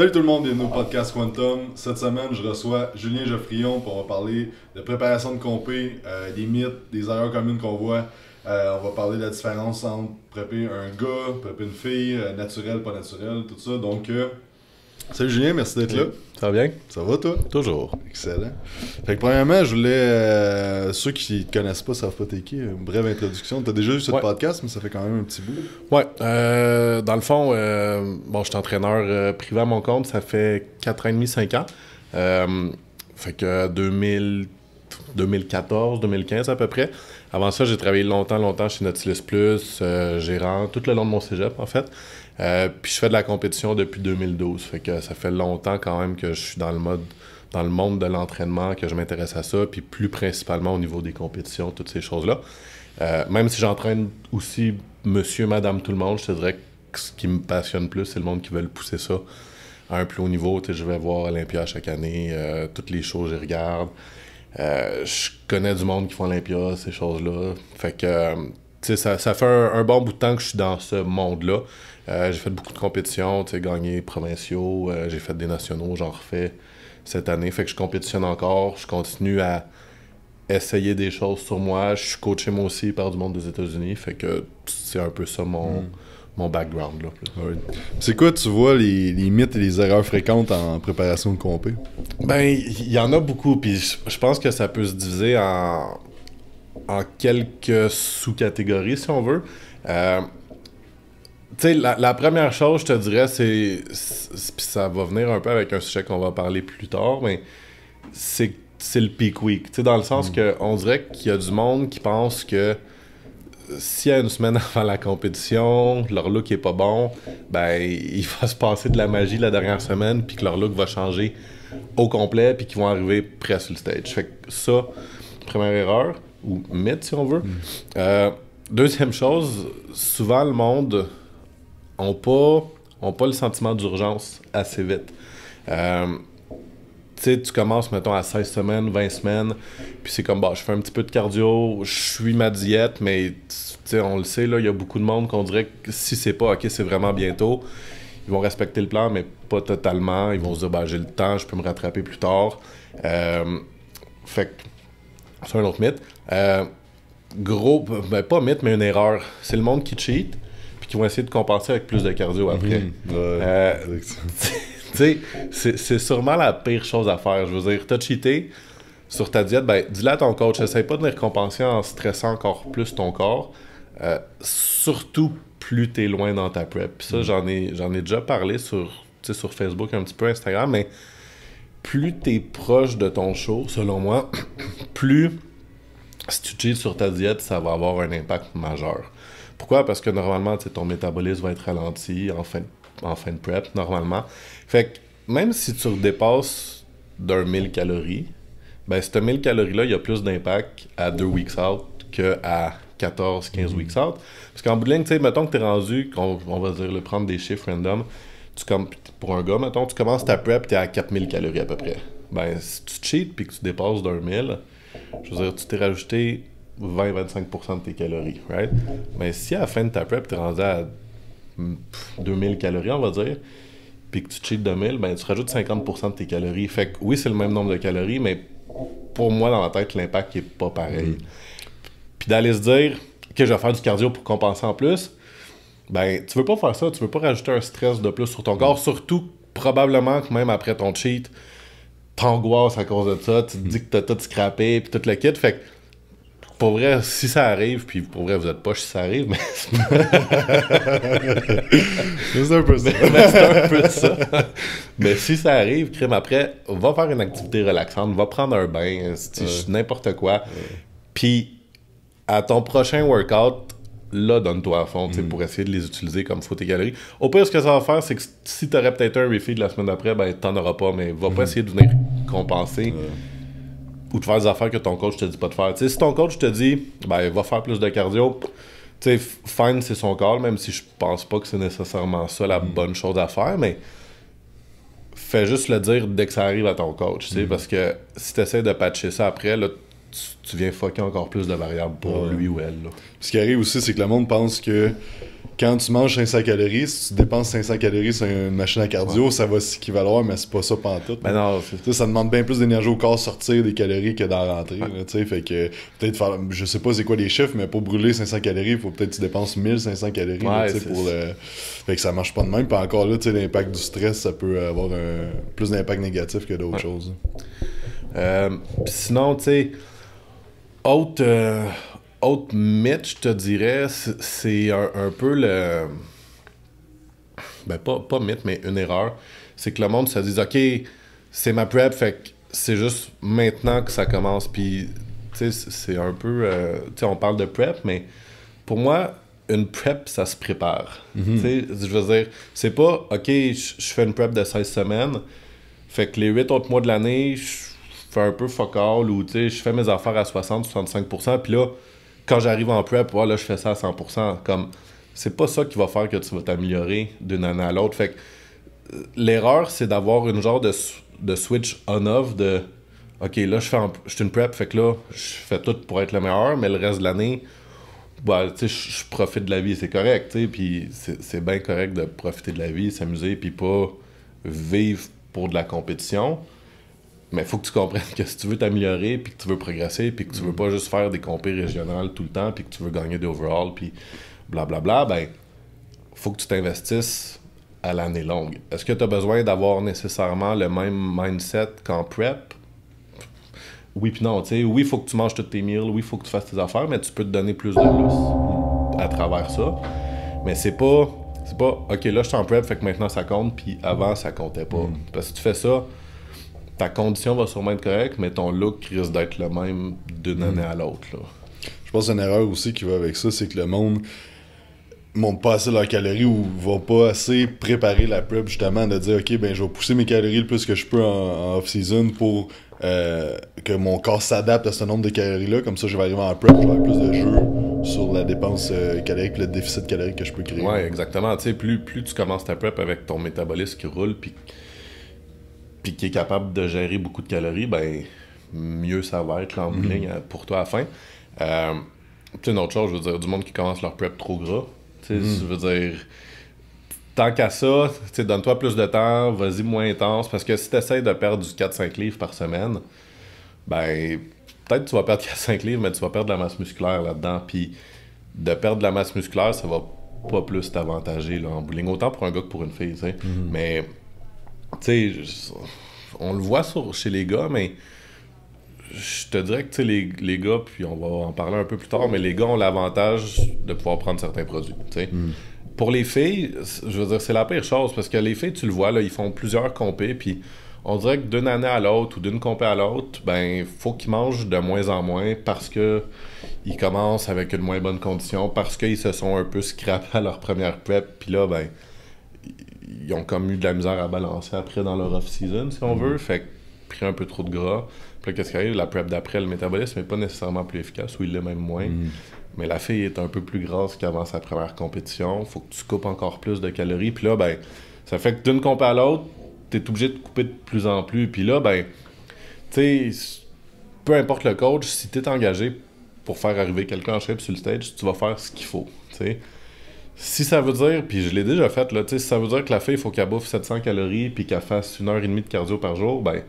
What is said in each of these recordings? Salut tout le monde, bienvenue au podcast Quantum. Cette semaine, je reçois Julien Geoffrion pour parler de préparation de compé, des mythes, des erreurs communes qu'on voit. On va parler de la différence entre prépper un gars, prépper une fille, naturel, pas naturel, tout ça. Donc, salut Julien, merci d'être là. Ça va bien? Ça va toi? Toujours. Excellent. Fait que premièrement, je voulais, ceux qui te connaissent pas, savent pas t'es qui, une brève introduction. T'as déjà eu ce podcast, mais ça fait quand même un petit bout. Ouais. Dans le fond, bon, je suis entraîneur privé à mon compte, ça fait 4 ans et demi, 5 ans. Fait que 2014, 2015 à peu près. Avant ça, j'ai travaillé longtemps chez Nautilus Plus, gérant, tout le long de mon cégep en fait. Puis je fais de la compétition depuis 2012, fait que ça fait longtemps quand même que je suis dans le monde de l'entraînement, que je m'intéresse à ça, puis plus principalement au niveau des compétitions, toutes ces choses-là. Même si j'entraîne aussi monsieur, madame, tout le monde, je te dirais que ce qui me passionne plus, c'est le monde qui veut pousser ça à un plus haut niveau. Je vais voir Olympia chaque année, toutes les shows, je regarde. Je connais du monde qui font Olympia, ces choses-là. Fait que, ça fait un bon bout de temps que je suis dans ce monde-là. J'ai fait beaucoup de compétitions, gagné provinciaux, j'ai fait des nationaux, j'en refais cette année. Fait que je compétitionne encore, je continue à essayer des choses sur moi. Je suis coaché moi aussi par du monde des États-Unis. Fait que c'est un peu ça mon background. Oui. C'est quoi, tu vois, les mythes et les erreurs fréquentes en préparation de compé? Ben, il y en a beaucoup, puis je pense que ça peut se diviser en quelques sous-catégories, si on veut. Tu sais, la première chose, je te dirais, c'est puis ça va venir un peu avec un sujet qu'on va parler plus tard, mais c'est le peak week. Tu sais, dans le sens que on dirait qu'il y a du monde qui pense que s'il y a une semaine avant la compétition, leur look est pas bon, ben il va se passer de la magie la dernière semaine, puis que leur look va changer au complet, puis qu'ils vont arriver prêts sur le stage. Fait que ça, première erreur, ou mythe si on veut. Deuxième chose, souvent le monde n'a pas le sentiment d'urgence assez vite. Tu sais, tu commences, mettons, à 16 semaines, 20 semaines, puis c'est comme, bah, je fais un petit peu de cardio, je suis ma diète, mais, tu sais, on le sait, là, il y a beaucoup de monde qu'on dirait que si c'est pas, OK, c'est vraiment bientôt, ils vont respecter le plan, mais pas totalement. Ils vont se dire, bah, j'ai le temps, je peux me rattraper plus tard. Fait que, c'est un autre mythe. Gros, ben, pas mythe, mais une erreur. C'est le monde qui cheat, puis qui vont essayer de compenser avec plus de cardio après. Tu sais, c'est sûrement la pire chose à faire. Je veux dire, t'as cheaté sur ta diète, ben dis-le à ton coach, essaye pas de venir compenser en stressant encore plus ton corps, surtout plus t'es loin dans ta prep. Puis ça, j'en ai déjà parlé sur Facebook, un petit peu Instagram, mais plus t'es proche de ton show, selon moi, plus si tu cheats sur ta diète, ça va avoir un impact majeur. Pourquoi? Parce que normalement, ton métabolisme va être ralenti en fin de prep, normalement. Fait que même si tu redépasses d'un 1000 calories, ben cette 1000 calories-là, il y a plus d'impact à 2 weeks out qu'à 14-15 weeks out. Parce qu'en bout de ligne, tu sais, mettons que t'es rendu, on va dire, prendre des chiffres random, pour un gars, mettons, tu commences ta prep, t'es à 4000 calories à peu près. Ben, si tu cheats puis que tu dépasses d'un 1000, je veux dire, tu t'es rajouté 20-25% de tes calories, right? Mais si à la fin de ta prep, t'es rendu à 2000 calories, on va dire, puis que tu cheats 2000, ben tu rajoutes 50% de tes calories. Fait que oui, c'est le même nombre de calories, mais pour moi, dans ma tête, l'impact n'est pas pareil. Puis d'aller se dire que je vais faire du cardio pour compenser en plus, ben tu veux pas faire ça, tu veux pas rajouter un stress de plus sur ton corps, surtout probablement que même après ton cheat, t'angoisses à cause de ça, tu te dis que t'as tout scrappé, puis tout le kit, fait que pour vrai, si ça arrive, puis pour vrai, vous êtes poche si ça arrive, mais c'est un peu ça. Mais si ça arrive, crime, après, va faire une activité relaxante, va prendre un bain, n'importe quoi. Puis, à ton prochain workout, là, donne-toi à fond, pour essayer de les utiliser comme faut tes calories. Au pire, ce que ça va faire, c'est que si t'aurais peut-être un refeed la semaine d'après, ben t'en auras pas, mais va pas essayer de venir compenser. Ou de faire des affaires que ton coach te dit pas de faire. T'sais, si ton coach te dit, ben, va faire plus de cardio, tu sais, fine, c'est son call, même si je pense pas que c'est nécessairement ça la bonne chose à faire, mais fais juste le dire dès que ça arrive à ton coach, tu sais, parce que si tu essaies de patcher ça après, là, tu viens fucker encore plus de variables pour lui ou elle, là. Ce qui arrive aussi, c'est que le monde pense que Quand tu manges 500 calories, si tu dépenses 500 calories sur une machine à cardio, ouais, ça va s'équivaloir, mais c'est pas ça pantoute. Ben non, ça demande bien plus d'énergie au corps sortir des calories que d'en rentrer. Ouais. Là, fait que peut-être faire, je sais pas c'est quoi les chiffres, mais pour brûler 500 calories, il faut peut-être que tu dépenses 1500 calories. Ouais, là, pour le... Fait que ça marche pas de même. Puis encore là, l'impact du stress, ça peut avoir plus d'impact négatif que d'autres, ouais, choses. Sinon, tu sais, autre mythe, je te dirais, c'est un peu le... Ben, pas mythe, mais une erreur. C'est que le monde se dise, OK, c'est ma prep, fait que c'est juste maintenant que ça commence. Puis, tu sais, c'est un peu... tu sais, on parle de prep, mais pour moi, une prep, ça se prépare. Mm-hmm. Tu sais, je veux dire, c'est pas, OK, je fais une prep de 16 semaines, fait que les 8 autres mois de l'année, je fais un peu fuck all, ou tu sais, je fais mes affaires à 60-65%, puis là, quand j'arrive en prep, oh, là, je fais ça à 100%. Comme, c'est pas ça qui va faire que tu vas t'améliorer d'une année à l'autre. Fait que l'erreur, c'est d'avoir une genre de switch on-off de OK, là, je suis une prep, fait que là, je fais tout pour être le meilleur, mais le reste de l'année, bah, tu sais, je profite de la vie, c'est correct, tu sais, puis c'est bien correct de profiter de la vie, s'amuser, puis pas vivre pour de la compétition. Mais il faut que tu comprennes que si tu veux t'améliorer, puis que tu veux progresser, puis que tu veux pas juste faire des compés régionales tout le temps, puis que tu veux gagner des overalls, puis blablabla, ben, faut que tu t'investisses à l'année longue. Est-ce que tu as besoin d'avoir nécessairement le même mindset qu'en prep? Oui puis non, tu sais. Oui, il faut que tu manges toutes tes meals, oui, il faut que tu fasses tes affaires, mais tu peux te donner plus de plus à travers ça. Mais c'est pas OK, là, je suis en prep, fait que maintenant, ça compte, puis avant, ça comptait pas. Parce que si tu fais ça, ta condition va sûrement être correcte, mais ton look risque d'être le même d'une année à l'autre. Là. Je pense qu'une erreur aussi qui va avec ça, c'est que le monde ne monte pas assez leurs calories ou ne va pas assez préparer la prep, justement, de dire « OK, ben je vais pousser mes calories le plus que je peux en off-season pour que mon corps s'adapte à ce nombre de calories-là. Comme ça, je vais arriver en prep, je vais avoir plus de jeu sur la dépense calorique et le déficit calorique que je peux créer. » Oui, exactement. Tu sais, plus tu commences ta prep avec ton métabolisme qui roule, puis qui est capable de gérer beaucoup de calories, ben mieux ça va être en bout de ligne pour toi à la fin. Une autre chose, je veux dire, du monde qui commence leur prep trop gras. Je veux dire, tant qu'à ça, donne-toi plus de temps, vas-y moins intense, parce que si tu essaies de perdre du 4-5 livres par semaine, ben peut-être que tu vas perdre 4-5 livres, mais tu vas perdre de la masse musculaire là-dedans. Puis de perdre de la masse musculaire, ça va pas plus t'avantager là, en bout de ligne, autant pour un gars que pour une fille. Mais... tu sais, on le voit chez les gars, mais je te dirais que les gars, puis on va en parler un peu plus tard, mais les gars ont l'avantage de pouvoir prendre certains produits. Pour les filles, je veux dire, c'est la pire chose, parce que les filles, tu le vois, là, ils font plusieurs compés, puis on dirait que d'une année à l'autre ou d'une compé à l'autre, ben faut qu'ils mangent de moins en moins parce que ils commencent avec une moins bonne condition, parce qu'ils se sont un peu scrapés à leur première prep, puis là, ben ils ont comme eu de la misère à balancer après dans leur off-season, si on veut. Fait que pris un peu trop de gras. Puis là, qu'est-ce qui arrive? La prep d'après, le métabolisme n'est pas nécessairement plus efficace, ou il l'est même moins. Mais la fille est un peu plus grasse qu'avant sa première compétition. Faut que tu coupes encore plus de calories. Puis là, ben, ça fait que d'une compé à l'autre, tu es obligé de couper de plus en plus. Puis là, ben, tu sais, peu importe le coach, si tu es engagé pour faire arriver quelqu'un en shape sur le stage, tu vas faire ce qu'il faut, tu sais. Si ça veut dire, puis je l'ai déjà fait, là, si ça veut dire que la fille, il faut qu'elle bouffe 700 calories puis qu'elle fasse 1h30 de cardio par jour, ben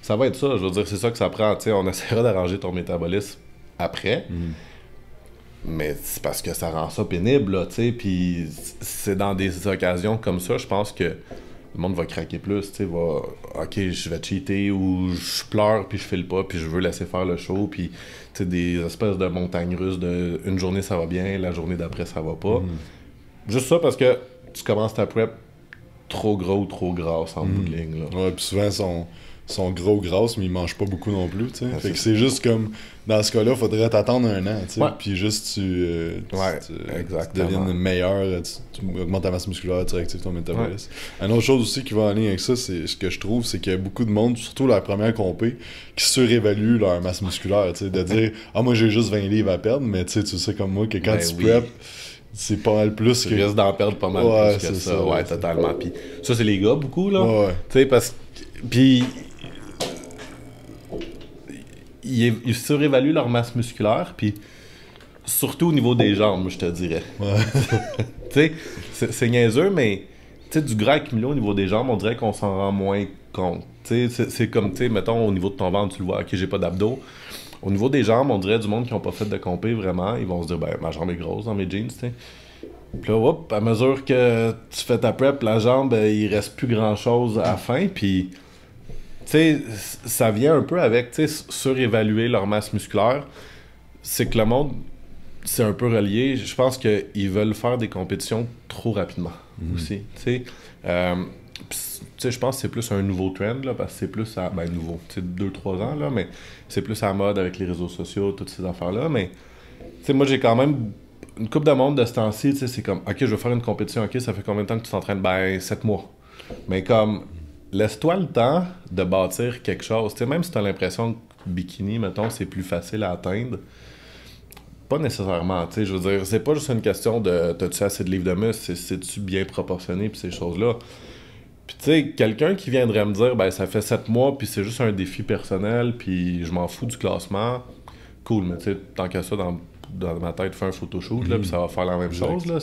ça va être ça. Je veux dire, c'est ça que ça prend. T'sais, on essaiera d'arranger ton métabolisme après, mais c'est parce que ça rend ça pénible, là, t'sais, puis c'est dans des occasions comme ça, je pense que le monde va craquer plus, t'sais, OK, je vais cheater, ou je pleure puis je file pas, puis je veux laisser faire le show, puis t'sais, des espèces de montagnes russes de une journée ça va bien, la journée d'après ça va pas. Juste ça parce que tu commences ta prep trop gros ou trop grasse en bout de ligne. Là. Ouais, puis souvent, ils sont gros ou grasses, mais ils mangent pas beaucoup non plus. Fait que c'est juste comme, dans ce cas-là, faudrait t'attendre un an. Puis juste, tu deviennes meilleur, tu augmentes ta masse musculaire, tu réactives ton métabolisme. Ouais. Une autre chose aussi qui va en lien avec ça, c'est ce que je trouve, c'est qu'il y a beaucoup de monde, surtout leur première compé, qui surévalue leur masse musculaire. De dire, ah, moi j'ai juste 20 livres à perdre, mais tu sais comme moi que quand tu prep, c'est pas mal plus que... Tu risques d'en perdre pas mal plus que ça. Ouais, totalement. Puis ça, c'est les gars, beaucoup, là. Ouais. Tu sais, parce que... Puis... Ils surévaluent leur masse musculaire, puis Surtout au niveau des jambes, je te dirais. Ouais. C'est niaiseux, mais du gras accumulé au niveau des jambes, on dirait qu'on s'en rend moins compte. C'est comme, mettons, au niveau de ton ventre, tu le vois, ok, j'ai pas d'abdos. Au niveau des jambes, on dirait du monde qui n'ont pas fait de compé, vraiment. Ils vont se dire, ben, ma jambe est grosse dans mes jeans, tu sais. Puis là, hop, à mesure que tu fais ta prep, la jambe, il reste plus grand-chose à la fin. Puis, tu sais, ça vient un peu avec, tu sais, surévaluer leur masse musculaire. C'est que le monde, c'est un peu relié. Je pense qu'ils veulent faire des compétitions trop rapidement aussi, tu sais. Je pense que c'est plus un nouveau trend, là, parce que c'est plus à... Ben, nouveau, tu sais, 2-3 ans, là, mais c'est plus à la mode avec les réseaux sociaux, toutes ces affaires-là, mais... Tu sais, moi, j'ai quand même une coupe de monde de ce temps-ci, tu sais, c'est comme... OK, je veux faire une compétition, OK, ça fait combien de temps que tu t'entraînes? Ben, 7 mois. Mais comme, laisse-toi le temps de bâtir quelque chose. Tu sais, même si t'as l'impression que bikini, mettons, c'est plus facile à atteindre, pas nécessairement, tu sais, je veux dire, c'est pas juste une question de... T'as-tu assez de livres de muscle? C'est-tu bien proportionné? Puis ces choses-là... Puis tu sais, quelqu'un qui viendrait me dire, ben ça fait 7 mois, puis c'est juste un défi personnel, puis je m'en fous du classement, cool, mais tu sais, tant qu'à ça, dans ma tête, fais un photoshoot, là, puis ça va faire la même chose, là.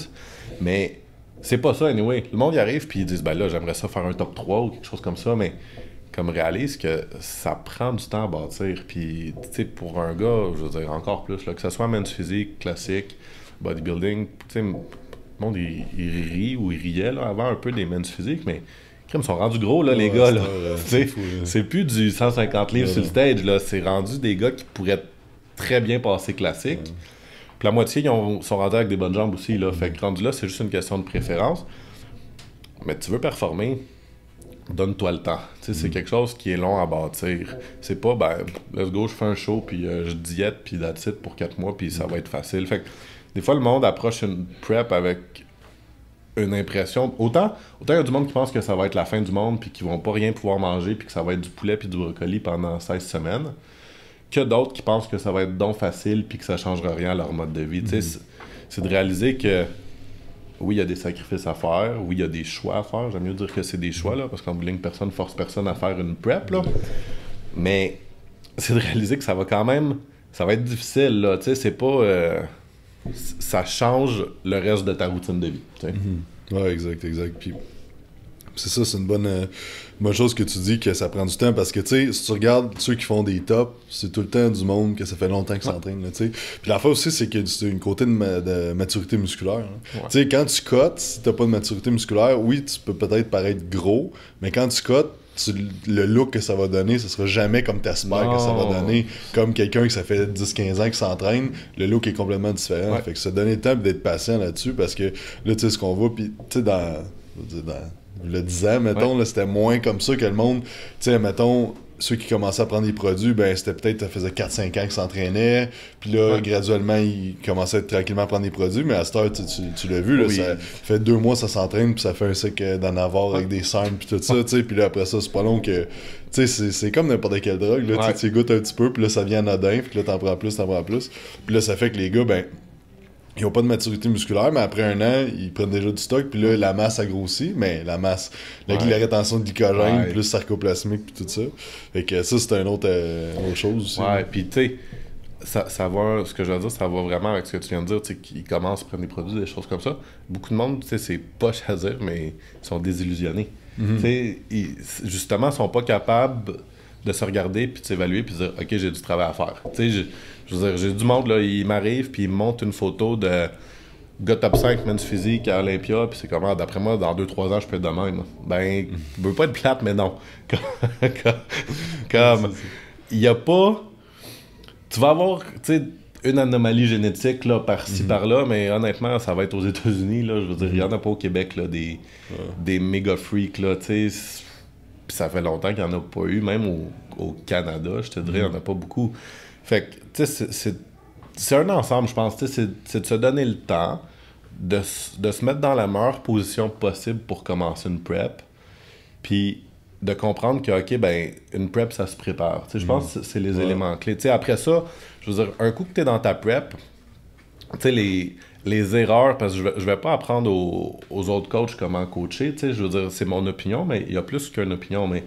Mais c'est pas ça, anyway. Le monde y arrive, puis ils disent, ben là, j'aimerais ça faire un top 3 ou quelque chose comme ça, mais comme réalise que ça prend du temps à bâtir. Puis tu sais, pour un gars, je veux dire, encore plus, là, que ce soit men's physique, classique, bodybuilding, tu sais, le monde, il rit ou il riait, là, avant un peu des men's physiques, mais. Ils sont rendus gros, là, ouais, les gars. C'est plus du 150 livres sur le stage. Là. C'est rendu des gars qui pourraient très bien passer classique. Puis la moitié, sont rendus avec des bonnes jambes aussi. Là. Fait que rendu là, c'est juste une question de préférence. Mais tu veux performer, donne-toi le temps. C'est quelque chose qui est long à bâtir. C'est pas, ben, let's go, je fais un show, puis je diète, puis that's it pour 4 mois, puis ça va être facile. Fait que des fois, le monde approche une prep avec... une impression. Autant il y a du monde qui pense que ça va être la fin du monde puis qu'ils vont pas rien pouvoir manger puis que ça va être du poulet puis du brocoli pendant 16 semaines, que d'autres qui pensent que ça va être donc facile puis que ça changera rien à leur mode de vie. C'est de réaliser que oui, il y a des sacrifices à faire, oui, il y a des choix à faire. J'aime mieux dire que c'est des choix, là, parce qu'en bout de ligne, personne force personne à faire une prep, là. Mais c'est de réaliser que ça va quand même... ça va être difficile, là. Tu sais, c'est pas... ça change le reste de ta routine de vie. Ouais, exact. Puis c'est ça, c'est une bonne chose que tu dis, que ça prend du temps, parce que tu sais, si tu regardes ceux qui font des tops, c'est tout le temps du monde que ça fait longtemps qu'ils s'entraînent, tu sais. Puis l'affaire aussi, c'est que c'est une côté de maturité musculaire. Tu sais, quand tu cotes, si t'as pas de maturité musculaire, oui, tu peux peut-être paraître gros, mais quand tu cotes, le look que ça va donner, ce sera jamais comme t'espères que ça va donner. Comme quelqu'un que ça fait 10-15 ans qui s'entraîne, le look est complètement différent. Fait que se donner le temps d'être patient là-dessus, parce que là, tu sais ce qu'on voit, puis tu sais, dans le 10 ans, mettons, là, c'était moins comme ça que le monde, tu sais, mettons... Ceux qui commençaient à prendre des produits, ben c'était peut-être, ça faisait 4-5 ans qu'ils s'entraînaient. Puis là, graduellement, ils commençaient tranquillement à prendre des produits. Mais à cette heure, tu l'as vu, là, ça fait 2 mois, ça s'entraîne, puis ça fait un sec d'en avoir avec des cernes, puis tout ça. Puis là, après ça, c'est pas long que... Tu sais, c'est comme n'importe quelle drogue. Là, tu goûtes un petit peu, puis là, ça vient anodin, puis là, t'en prends plus. Puis là, ça fait que les gars, ben... ils n'ont pas de maturité musculaire, mais après 1 an, ils prennent déjà du stock, puis là, la masse a grossi, mais la masse, la rétention de glycogène, plus sarcoplasmique, puis tout ça. Fait que ça, c'est une autre chose aussi. Ouais, puis tu sais, ça va, ce que je veux dire, ça va vraiment avec ce que tu viens de dire, tu sais, qu'ils commencent à prendre des produits, des choses comme ça. Beaucoup de monde, tu sais, c'est poche à dire, mais ils sont désillusionnés. Tu sais, justement, ils sont pas capables de se regarder, puis de s'évaluer, puis de dire, OK, j'ai du travail à faire. Tu sais, je veux dire, j'ai du monde, là, il m'arrive, puis il me montre une photo de gars top 5 men's physique à Olympia, puis c'est comment, d'après moi, dans 2-3 ans, je peux être de même. Ben, je veux pas être plate, mais non. Comme, il y a pas... Tu vas avoir, tu sais, une anomalie génétique, là, par-ci, par-là, mais honnêtement, ça va être aux États-Unis, là, je veux dire, il y en a pas au Québec, là, des méga freaks, là, tu sais... Puis ça fait longtemps qu'il n'y en a pas eu, même au Canada, je te dirais, il n'y en a pas beaucoup. Fait que, tu sais, c'est un ensemble, je pense, tu sais, c'est de se donner le temps, de se mettre dans la meilleure position possible pour commencer une prep, puis de comprendre que, OK, ben une prep, ça se prépare. Tu sais, je pense que c'est les éléments clés. Tu sais, après ça, je veux dire, un coup que tu es dans ta prep, tu sais, les erreurs, parce que je vais pas apprendre aux autres coachs comment coacher, tu sais, je veux dire, c'est mon opinion, mais il y a plus qu'une opinion, mais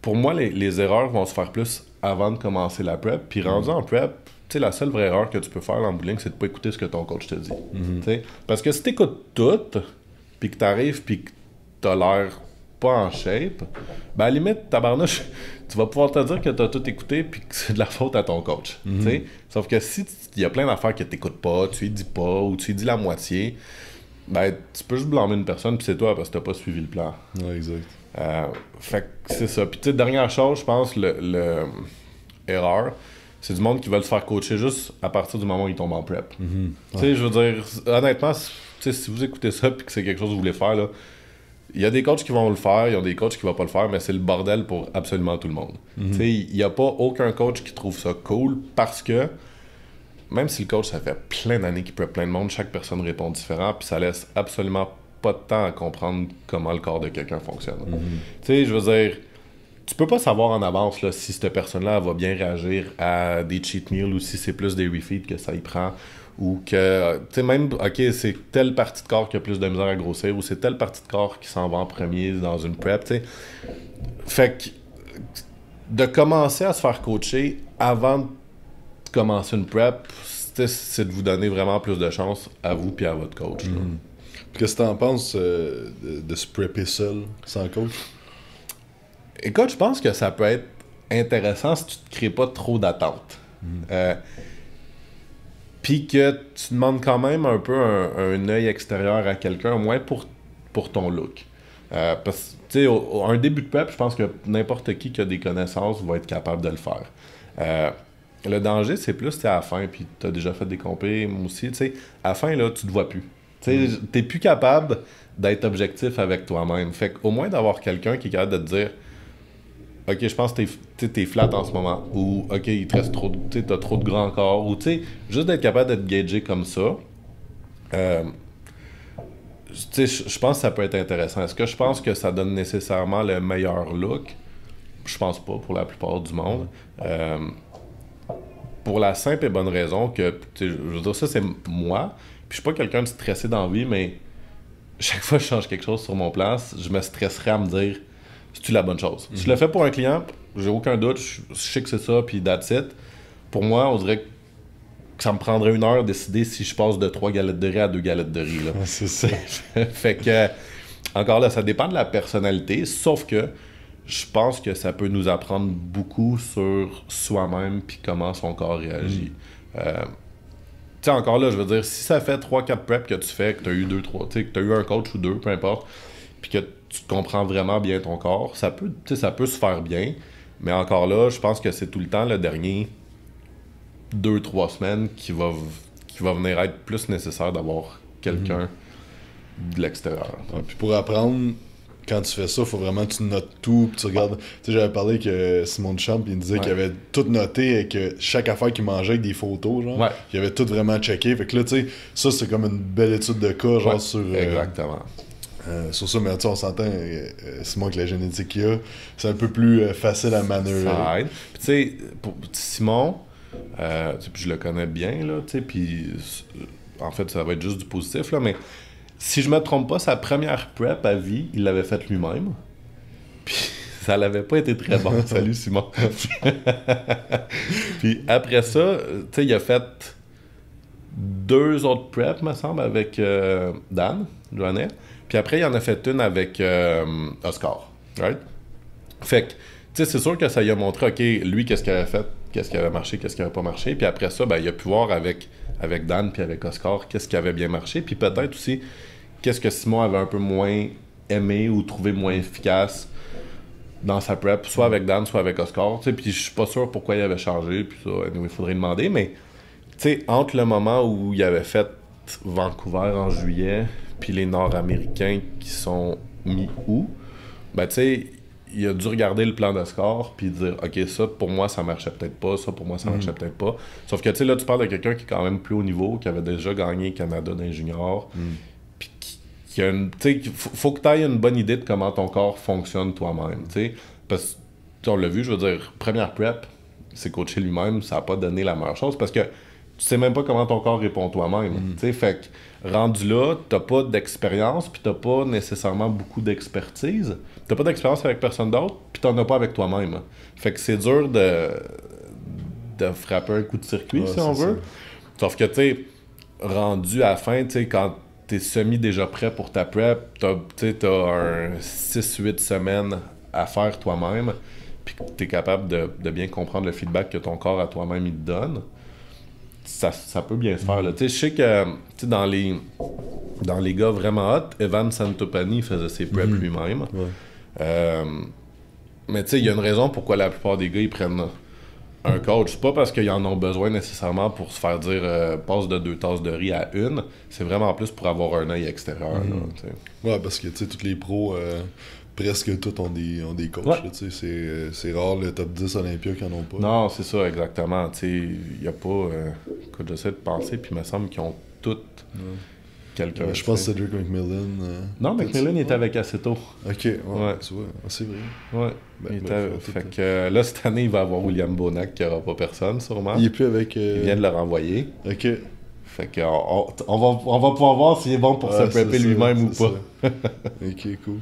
pour moi, les erreurs vont se faire plus avant de commencer la prep. Puis rendu en prep, tu sais, la seule vraie erreur que tu peux faire en bowling, c'est de pas écouter ce que ton coach te dit. Parce que si t'écoutes tout, puis que t'arrives, puis que t'as l'air pas en shape, ben à la limite, tabarnouche, tu vas pouvoir te dire que t'as tout écouté, puis que c'est de la faute à ton coach. T'sais? Sauf que si il y a plein d'affaires que t'écoutes pas, tu y dis pas, ou tu y dis la moitié, ben tu peux juste blâmer une personne, puis c'est toi, parce que t'as pas suivi le plan. Ouais, exact. Fait que c'est ça. Puis tu sais, dernière chose, je pense, le erreur, c'est du monde qui veut se faire coacher juste à partir du moment où ils tombent en prep. Tu sais, je veux dire, honnêtement, si vous écoutez ça puis que c'est quelque chose que vous voulez faire, là, il y a des coachs qui vont le faire, il y a des coachs qui vont pas le faire, mais c'est le bordel pour absolument tout le monde. Tu sais, il n'y a pas aucun coach qui trouve ça cool parce que même si le coach, ça fait plein d'années qu'il prep plein de monde, chaque personne répond différent, puis ça laisse absolument pas de temps à comprendre comment le corps de quelqu'un fonctionne. Tu sais, je veux dire, tu peux pas savoir en avance là, si cette personne-là va bien réagir à des cheat meals ou si c'est plus des refeeds que ça y prend ou que, tu sais, même, OK, c'est telle partie de corps qui a plus de misère à grossir ou c'est telle partie de corps qui s'en va en premier dans une prep, tu sais. Fait que de commencer à se faire coacher avant de commencer une prep, c'est de vous donner vraiment plus de chance à vous puis à votre coach. Qu'est-ce que t'en penses de se prepper seul, sans coach? Écoute, je pense que ça peut être intéressant si tu te crées pas trop d'attentes. Puis que tu demandes quand même un peu un œil extérieur à quelqu'un, au moins pour ton look. Parce que, tu sais, un début de prep, je pense que n'importe qui a des connaissances va être capable de le faire. Le danger, c'est plus, tu sais, à la fin, puis tu as déjà fait des compés, moi aussi, tu sais, à la fin, là, tu te vois plus. Tu n'es plus capable d'être objectif avec toi-même. Fait qu'au moins d'avoir quelqu'un qui est capable de te dire « Ok, je pense que t'es flat en ce moment » ou « Ok, il te reste trop de... tu as trop de grand corps » ou tu sais, juste d'être capable d'être gagé comme ça. Tu sais, je pense que ça peut être intéressant. Est-ce que je pense que ça donne nécessairement le meilleur look? Je pense pas pour la plupart du monde. Pour la simple et bonne raison que, je veux dire, ça c'est moi. Puis je suis pas quelqu'un de stressé dans la vie, mais chaque fois que je change quelque chose sur mon plan, je me stresserais à me dire « C'est-tu la bonne chose? » Je le fais pour un client, j'ai aucun doute, je sais que c'est ça, puis that's it. Pour moi, on dirait que ça me prendrait une heure de décider si je passe de 3 galettes de riz à 2 galettes de riz. Là. C'est ça. Fait que, encore là, ça dépend de la personnalité, sauf que je pense que ça peut nous apprendre beaucoup sur soi-même puis comment son corps réagit. Tu sais, encore là, je veux dire, si ça fait 3-4 preps que tu fais, que tu as eu 2-3, tu sais, que tu as eu un coach ou deux, peu importe, puis que tu comprends vraiment bien ton corps, ça peut, tu sais, ça peut se faire bien, mais encore là, je pense que c'est tout le temps le dernier 2-3 semaines qui va venir être plus nécessaire d'avoir quelqu'un de l'extérieur. Ouais, puis pour apprendre, quand tu fais ça, faut vraiment que tu notes tout, puis tu regardes. Tu sais, j'avais parlé que Simon de Champs, il me disait qu'il avait tout noté et que chaque affaire qu'il mangeait avec des photos, genre, il avait tout vraiment checké. Fait que là, tu sais, ça, c'est comme une belle étude de cas, genre, sur... exactement. Sur ça, mais tu sais, on s'entend, Simon, que la génétique qu'il a, c'est un peu plus facile à manœuvrer. Ça aide. Puis tu sais, Simon, puis je le connais bien, là, tu sais, puis en fait, ça va être juste du positif, là, mais... Si je me trompe pas, sa première prep à vie, il l'avait faite lui-même. Puis ça l'avait pas été très bon. Salut Simon. Puis après ça, tu sais, il a fait 2 autres preps, me semble, avec Dan Joannette. Puis après, il en a fait une avec Oscar. Right? Fait que, tu sais, c'est sûr que ça lui a montré, OK, lui, qu'est-ce qu'il avait fait, qu'est-ce qui avait marché, qu'est-ce qui avait pas marché. Puis après ça, ben, il a pu voir avec Dan puis avec Oscar qu'est-ce qui avait bien marché. Puis peut-être aussi... Qu'est-ce que Simon avait un peu moins aimé ou trouvé moins efficace dans sa prep, soit avec Dan, soit avec Oscar. Puis je suis pas sûr pourquoi il avait changé, puis ça, il faudrait demander. Mais entre le moment où il avait fait Vancouver en juillet, puis les Nord-Américains qui sont mi-août, ben tu sais, il a dû regarder le plan d'Oscar, puis dire « Ok, ça, pour moi, ça marchait peut-être pas, ça, pour moi, ça marchait peut-être pas. » Sauf que tu sais, là, tu parles de quelqu'un qui est quand même plus haut niveau, qui avait déjà gagné Canada dans les juniors. Il faut que tu aies une bonne idée de comment ton corps fonctionne toi-même. Parce que, on l'a vu, je veux dire, première prep, c'est coacher lui-même, ça n'a pas donné la meilleure chose. Parce que tu sais même pas comment ton corps répond toi-même. Tu sais, fait que rendu là, t'as pas d'expérience, puis t'as pas nécessairement beaucoup d'expertise. T'as pas d'expérience avec personne d'autre, puis t'en as pas avec toi-même. Fait que c'est dur de frapper un coup de circuit, ouais, si on veut. Ça. Sauf que, tu sais, rendu à la fin, tu sais, quand t'es semi déjà prêt pour ta prep, t'as un 6-8 semaines à faire toi-même, puis que t'es capable de bien comprendre le feedback que ton corps à toi-même il te donne, ça peut bien se faire. Je sais que dans les gars vraiment hot, Evan Santopani faisait ses preps lui-même. Ouais. Mais tu sais, il y a une raison pourquoi la plupart des gars ils prennent un coach. C'est pas parce qu'ils en ont besoin nécessairement pour se faire dire passe de 2 tasses de riz à une. C'est vraiment plus pour avoir un œil extérieur. Là, ouais, parce que tu sais, tous les pros. Presque tous ont des coachs. Ouais. C'est rare le top 10 Olympia qui n'en ont pas. Non, c'est ça, exactement. Il n'y a pas... écoute, j'essaie de penser, puis il me semble qu'ils ont toutes quelqu'un. Je pense que c'est Drake McMillan. Non, McMillan était avec Aceto. OK, ouais. Tu vois, c'est vrai. Ouais. Fait que là, cette année, il va avoir William Bonac qui n'aura pas personne, sûrement. Il est plus avec... Il vient de le renvoyer. OK. Fait que on va pouvoir voir s'il est bon pour se prepper lui-même ou pas. OK, cool.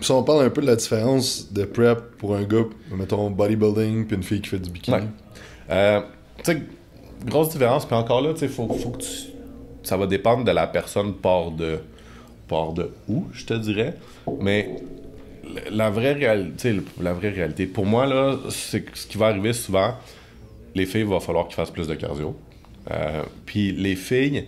Si on parle un peu de la différence de prep pour un gars, mettons, bodybuilding, puis une fille qui fait du bikini. Ouais. Tu sais, grosse différence. Puis encore là, tu sais, faut que tu... Ça va dépendre de la personne part de où, je te dirais. Mais la vraie réalité, pour moi, là, c'est ce qui va arriver souvent. Les filles, il va falloir qu'ils fassent plus de cardio. Puis les filles,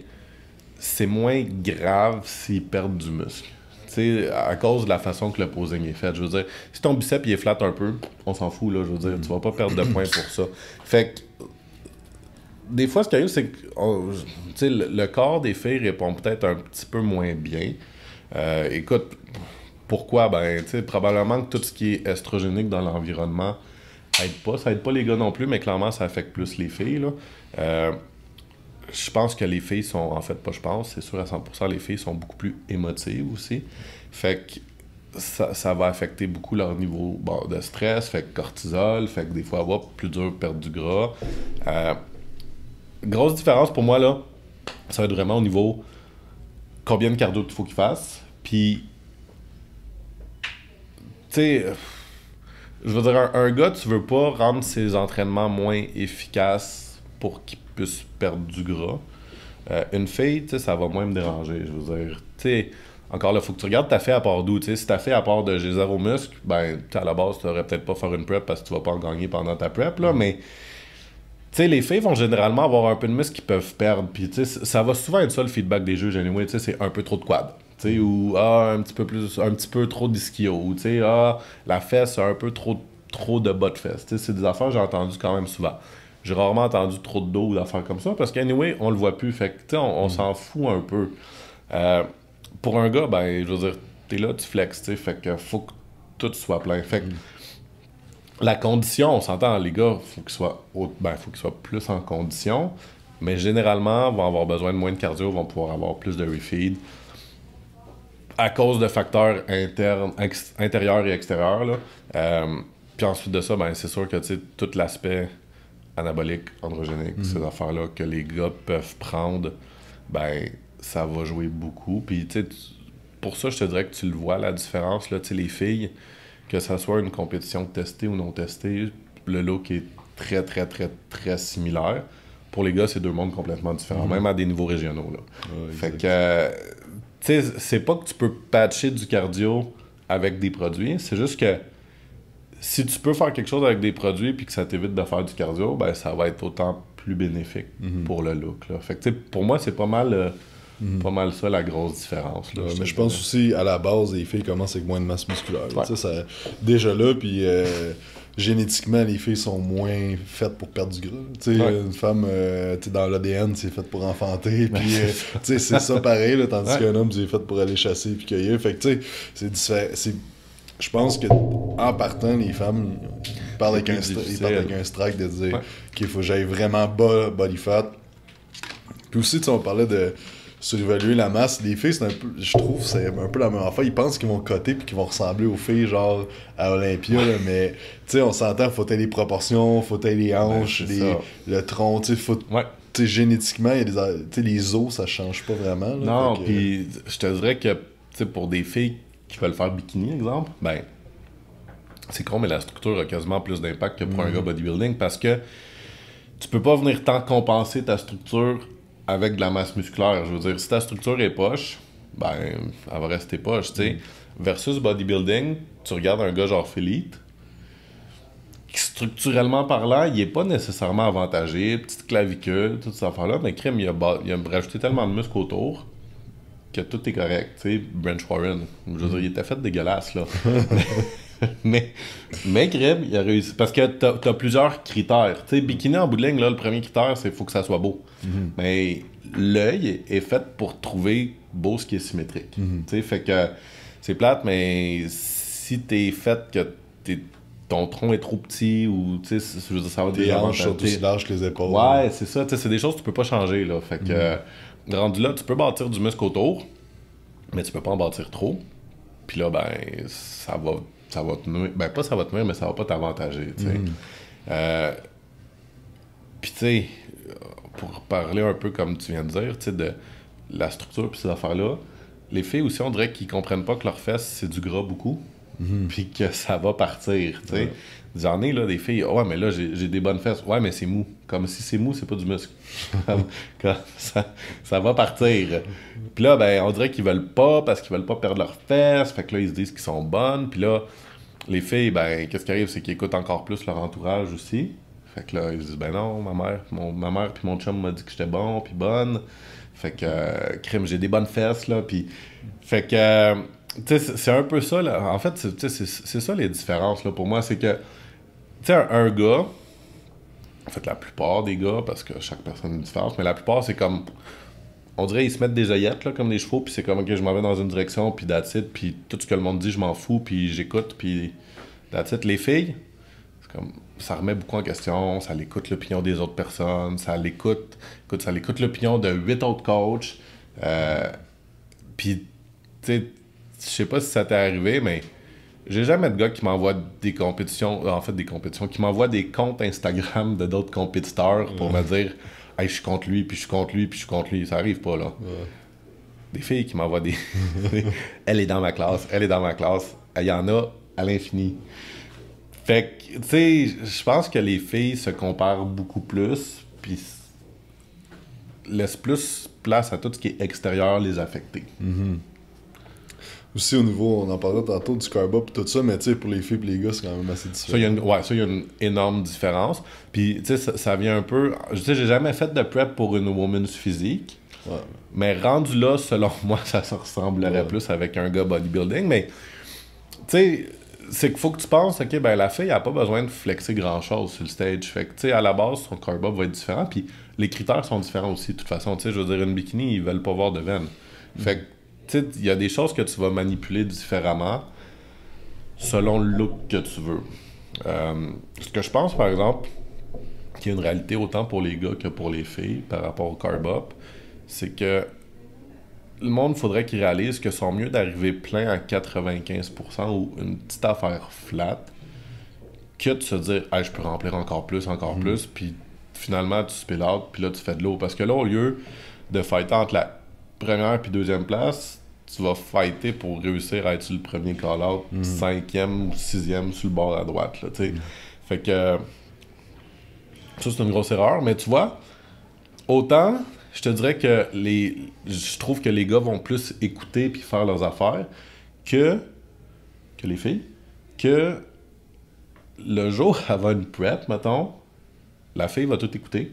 c'est moins grave s'ils perdent du muscle. Tu sais, à cause de la façon que le posing est fait. Je veux dire, si ton bicep il est flat un peu, on s'en fout, là. Je veux dire, tu vas pas perdre de points pour ça. Fait que, des fois, ce qui arrive, c'est que le corps des filles répond peut-être un petit peu moins bien. Écoute, pourquoi? Ben, tu sais, probablement que tout ce qui est estrogénique dans l'environnement aide pas. Ça aide pas les gars non plus, mais clairement, ça affecte plus les filles, là. Je pense que les filles sont, en fait, pas je pense, c'est sûr à 100%, les filles sont beaucoup plus émotives aussi. Fait que ça va affecter beaucoup leur niveau de stress, fait que cortisol, fait que des fois, hop, plus dur perdre du gras. Grosse différence pour moi, là, ça va être vraiment au niveau combien de cardio il faut qu'ils fassent. Puis, tu sais, je veux dire, un gars, tu veux pas rendre ses entraînements moins efficaces pour qu'il puisse perdre du gras. Une fille, tu sais, ça va moins me déranger, je veux dire. Tu sais, encore là, faut que tu regardes ta fille à part d'où. Tu sais, si ta fille à part de j'ai zéro muscle, ben, à la base, tu n'aurais peut-être pas faire une prep parce que tu vas pas en gagner pendant ta prep, là, mais... Tu sais, les filles vont généralement avoir un peu de muscle qu'ils peuvent perdre, puis tu sais, ça va souvent être ça, le feedback des juges, anyway, tu sais, c'est un peu trop de quad, tu sais, ou ah, un petit peu trop d'ischio, ou tu sais, ah, la fesse, un peu trop de bas de fesse, tu sais, c'est des affaires que j'ai entendues quand même souvent. J'ai rarement entendu trop de dos ou d'affaires comme ça, parce qu'anyway, on le voit plus, fait que, tu sais, on s'en fout un peu. Pour un gars, ben, je veux dire, t'es là, tu flexes, tu sais, fait que faut que tout soit plein, fait que la condition, on s'entend, les gars, faut qu'ils soient plus en condition, mais généralement, vont avoir besoin de moins de cardio, vont pouvoir avoir plus de refeed, à cause de facteurs intérieurs et extérieurs, là. Puis ensuite de ça, ben, c'est sûr que, tu sais, tout l'aspect anabolique, androgénique, ces affaires-là que les gars peuvent prendre, ben, ça va jouer beaucoup. Puis, tu sais, pour ça, je te dirais que tu le vois, la différence, là, tu sais, les filles, que ça soit une compétition testée ou non testée, le look est très, très, très, très similaire. Pour les gars, c'est deux mondes complètement différents, même à des niveaux régionaux, là. Ouais, fait que, tu sais, c'est pas que tu peux patcher du cardio avec des produits, c'est juste que si tu peux faire quelque chose avec des produits puis que ça t'évite de faire du cardio, ben ça va être autant plus bénéfique pour le look, là. Fait que, tu sais, pour moi, c'est pas mal ça la grosse différence, là. Mais je pense aussi à la base les filles commencent avec moins de masse musculaire, ça, déjà là, puis génétiquement les filles sont moins faites pour perdre du gras, tu sais, une femme dans l'ADN c'est fait pour enfanter, puis tu sais, c'est ça pareil, là, tandis qu'un homme c'est fait pour aller chasser puis cueillir, fait que tu sais, c'est je pense que en partant les femmes ils partent avec un strike de dire qu'il faut que j'aille vraiment bas body fat. Puis aussi, tu sais, on parlait de surévaluer la masse. Les filles, c'est un peu, je trouve, c'est un peu la même affaire. Ils pensent qu'ils vont coter puis qu'ils vont ressembler aux filles, genre à Olympia, là, mais tu sais, on s'entend, faut t'aider les proportions, faut t'aider les hanches, le tronc, tu sais, faut. Ouais. T'sais, génétiquement, y a des, les os, ça change pas vraiment. Là, non, puis je te dirais que pour des filles qui veulent faire bikini, exemple, ben c'est con, mais la structure a quasiment plus d'impact que pour un gars bodybuilding parce que tu peux pas venir tant compenser ta structure avec de la masse musculaire. Je veux dire, si ta structure est poche, ben elle va rester poche, tu sais. Versus bodybuilding, tu regardes un gars genre Phil Heath, structurellement parlant, il n'est pas nécessairement avantagé, petite clavicule, toutes ces affaires-là, mais crème, il a rajouté tellement de muscles autour que tout est correct. Tu sais, Branch Warren, je veux dire, il était fait dégueulasse, là. mais crème, il a réussi. Parce que t'as plusieurs critères. Tu sais, bikini en bout de ligne, là, le premier critère, c'est qu'il faut que ça soit beau. Mais l'œil est fait pour trouver beau ce qui est symétrique. Tu sais, fait que c'est plate, mais si t'es fait que t'es ton tronc est trop petit ou tu sais, je veux dire, ça va des hanches sont aussi larges que les épaules. Ouais, c'est ça, tu sais, c'est des choses que tu peux pas changer là, fait que rendu là, tu peux bâtir du muscle autour, mais tu peux pas en bâtir trop. Puis là ben ça va te nuire, ben pas ça va te nuire, mais ça va pas t'avantager, tu sais. Puis tu sais, pour parler un peu comme tu viens de dire, tu sais, de la structure puis ces affaires-là, les filles aussi on dirait qu'ils comprennent pas que leurs fesses c'est du gras beaucoup. Puis que ça va partir, tu sais. J'en ai là des filles, ouais, mais là j'ai des bonnes fesses, ouais, mais c'est mou. Comme si c'est mou, c'est pas du muscle. Comme ça va partir. Puis là, ben, on dirait qu'ils veulent pas parce qu'ils veulent pas perdre leurs fesses, fait que là, ils se disent qu'ils sont bonnes. Puis là, les filles, ben, qu'est-ce qui arrive, c'est qu'ils écoutent encore plus leur entourage aussi. Fait que là, ils se disent, ben non, ma mère puis mon chum m'a dit que j'étais bon, puis bonne. Fait que, crime, j'ai des bonnes fesses, là, puis. Fait que. C'est un peu ça, là. En fait, c'est ça les différences, là, pour moi. C'est que, tu sais, un gars, en fait, la plupart des gars, parce que chaque personne a une différence, mais la plupart, c'est comme, on dirait, ils se mettent des œillettes, là, comme des chevaux, puis c'est comme, OK, je m'en vais dans une direction, puis that's it, puis tout ce que le monde dit, je m'en fous, puis j'écoute, puis that's it. Les filles, c'est comme, ça remet beaucoup en question, ça l'écoute l'opinion des autres personnes, ça l'écoute l'opinion de 8 autres coachs, puis, tu sais, je sais pas si ça t'est arrivé, mais j'ai jamais de gars qui m'envoie des compétitions, qui m'envoie des comptes Instagram de d'autres compétiteurs pour me dire « Hey, je suis contre lui, puis je suis contre lui, puis je suis contre lui. » Ça arrive pas, là. Des filles qui m'envoient des... Elle est dans ma classe, elle est dans ma classe. Il y en a à l'infini. Fait que, tu sais, je pense que les filles se comparent beaucoup plus, puis laissent plus place à tout ce qui est extérieur les affecter. Aussi, au niveau, on en parlait tantôt du carb up et tout ça, mais tu sais, pour les filles et les gars, c'est quand même assez différent. Ça, il y a une énorme différence. Puis, tu sais, ça vient un peu. Je sais, j'ai jamais fait de prep pour une woman's physique. Mais rendu là, selon moi, ça se ressemblerait plus avec un gars bodybuilding. Mais, tu sais, c'est qu'il faut que tu penses, OK, ben la fille, elle n'a pas besoin de flexer grand-chose sur le stage. Fait que, tu sais, à la base, son carb up va être différent. Puis, les critères sont différents aussi, de toute façon. Tu sais, je veux dire, une bikini, ils veulent pas voir de veine. Fait que, il y a des choses que tu vas manipuler différemment selon le look que tu veux. Ce que je pense, par exemple, qui est une réalité autant pour les gars que pour les filles par rapport au carb-up, c'est que le monde, faudrait qu'il réalise que c'est mieux d'arriver plein à 95% ou une petite affaire flat que de se dire hey, « je peux remplir encore plus », puis finalement, tu spillardes, puis là, tu fais de l'eau. Parce que là, au lieu de fighter entre la première puis deuxième place, tu vas fighter pour réussir à être sur le premier call-out, cinquième ou sixième sur le bord à droite, là, tu sais. Fait que ça, c'est une grosse erreur, mais tu vois, autant, je te dirais que je trouve que les gars vont plus écouter puis faire leurs affaires que les filles, que le jour avant une prep, mettons, la fille va tout écouter.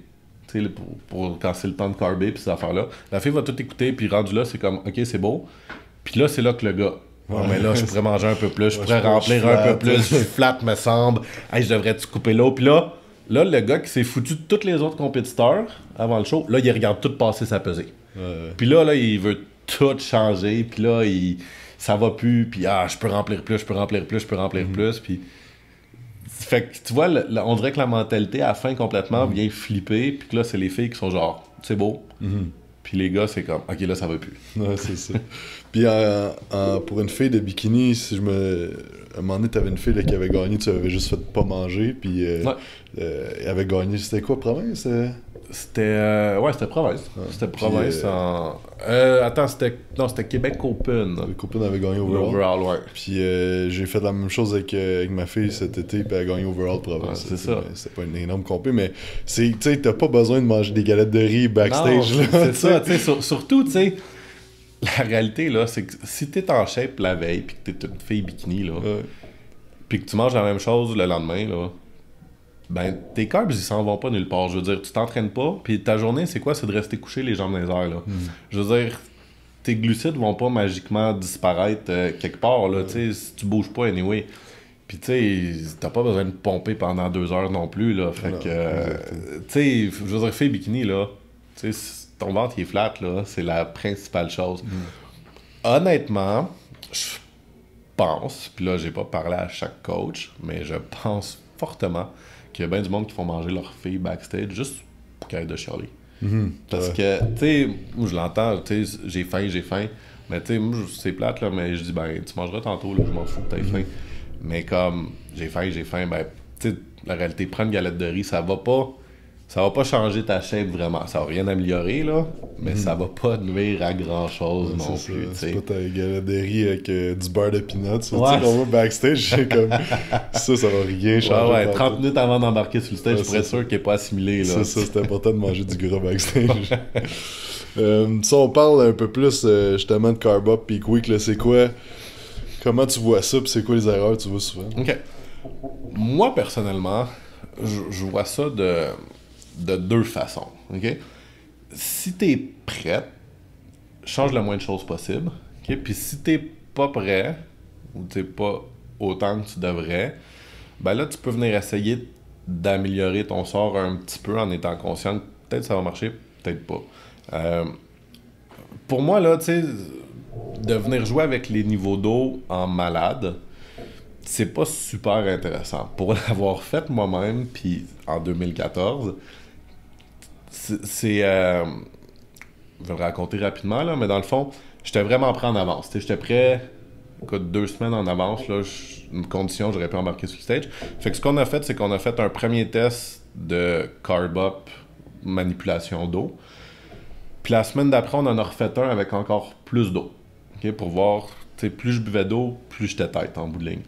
Pour quand c'est le temps de carber puis ces affaires-là. La fille va tout écouter, puis rendu là, c'est comme, OK, c'est beau. Puis là, c'est là que le gars, oh, mais là, je pourrais manger un peu plus, je pourrais remplir un peu plus, je flatte, me semble, hey, je devrais-tu couper l'eau. Puis là, le gars qui s'est foutu de tous les autres compétiteurs avant le show, là, il regarde tout passer sa pesée. Puis là, il veut tout changer, puis là, ça va plus, puis ah, je peux remplir plus, je peux remplir plus, je peux remplir plus, puis... Fait que tu vois, on dirait que la mentalité à la fin complètement vient flipper, puis que là, c'est les filles qui sont genre, c'est beau, Puis les gars, c'est comme, OK, là, ça va plus. Ouais, c'est ça. Puis pour une fille de bikini, si je me... À un moment donné, t'avais une fille là, qui avait gagné, tu avais juste fait pas manger, puis ouais. Elle avait gagné. C'était quoi, province? C'était... ouais, c'était province. Ah, c'était province en... attends, c'était... Non, c'était Québec-Copen. Copen avait gagné overall, ouais. Puis j'ai fait la même chose avec ma fille cet été, puis elle a gagné overall province. Ouais, c'est ça. C'était pas une énorme compé, mais tu sais, t'as pas besoin de manger des galettes de riz backstage. Non, là, c'est ça, tu sais, surtout, tu sais... La réalité, là, c'est que si t'es en shape la veille, pis que t'es une fille bikini, là, pis que tu manges la même chose le lendemain, là, ben, tes carbs, ils s'en vont pas nulle part. Je veux dire, tu t'entraînes pas, pis ta journée, c'est quoi? C'est de rester couché les jambes dans les airs, là. Mm. Je veux dire, tes glucides vont pas magiquement disparaître quelque part, là, tu sais, si tu bouges pas, anyway. Pis, tu sais, t'as pas besoin de pomper pendant 2 heures non plus, là. Fait que, tu sais, je veux dire, fille bikini, là, tu sais, ton ventre il est flat, là, c'est la principale chose. Honnêtement, je pense, puis là, j'ai pas parlé à chaque coach, mais je pense fortement qu'il y a bien du monde qui font manger leur fille backstage juste pour qu'elle aille de Shirley. Parce que, tu sais, je l'entends, tu sais, j'ai faim, mais tu sais, moi, c'est plate, là, mais je dis, ben, tu mangeras tantôt, là, je m'en fous que t'aies faim. Mais comme, j'ai faim, ben, tu sais, la réalité, prendre une galette de riz, ça va pas changer ta shape vraiment. Ça va rien améliorer, là, mais ça va pas nuire à grand-chose non plus. C'est pas ta galette de riz avec du beurre de peanuts. Tu sais, qu'on voit backstage, c'est comme... ça va rien changer. Ouais, 30 minutes avant d'embarquer sur le stage, je suis sûr qu'il n'est pas assimilé, là. C'est ça, c'est important de manger du gras backstage. Si on parle un peu plus, justement, de Carb Up Peak Week, là, c'est quoi... Comment tu vois ça, puis c'est quoi les erreurs que tu vois souvent? OK. Moi, personnellement, je vois ça de deux façons, OK? Si t'es prêt, change le moins de choses possible, OK? Puis si t'es pas prêt, ou t'es pas autant que tu devrais, ben là, tu peux venir essayer d'améliorer ton sort un petit peu en étant conscient que peut-être ça va marcher, peut-être pas. Pour moi, là, tu sais, de venir jouer avec les niveaux d'eau en malade, c'est pas super intéressant. Pour l'avoir fait moi-même, puis en 2014, je vais le raconter rapidement, là, mais dans le fond, j'étais vraiment prêt en avance. T'sais, j'étais prêt, écoute, 2 semaines en avance, là, une condition, j'aurais pu embarquer sur le stage. Fait que ce qu'on a fait, c'est qu'on a fait un premier test de carb-up manipulation d'eau. Puis la semaine d'après, on en a refait un avec encore plus d'eau, okay, pour voir... T'sais, plus je buvais d'eau, plus j'étais tête en bout de ligne.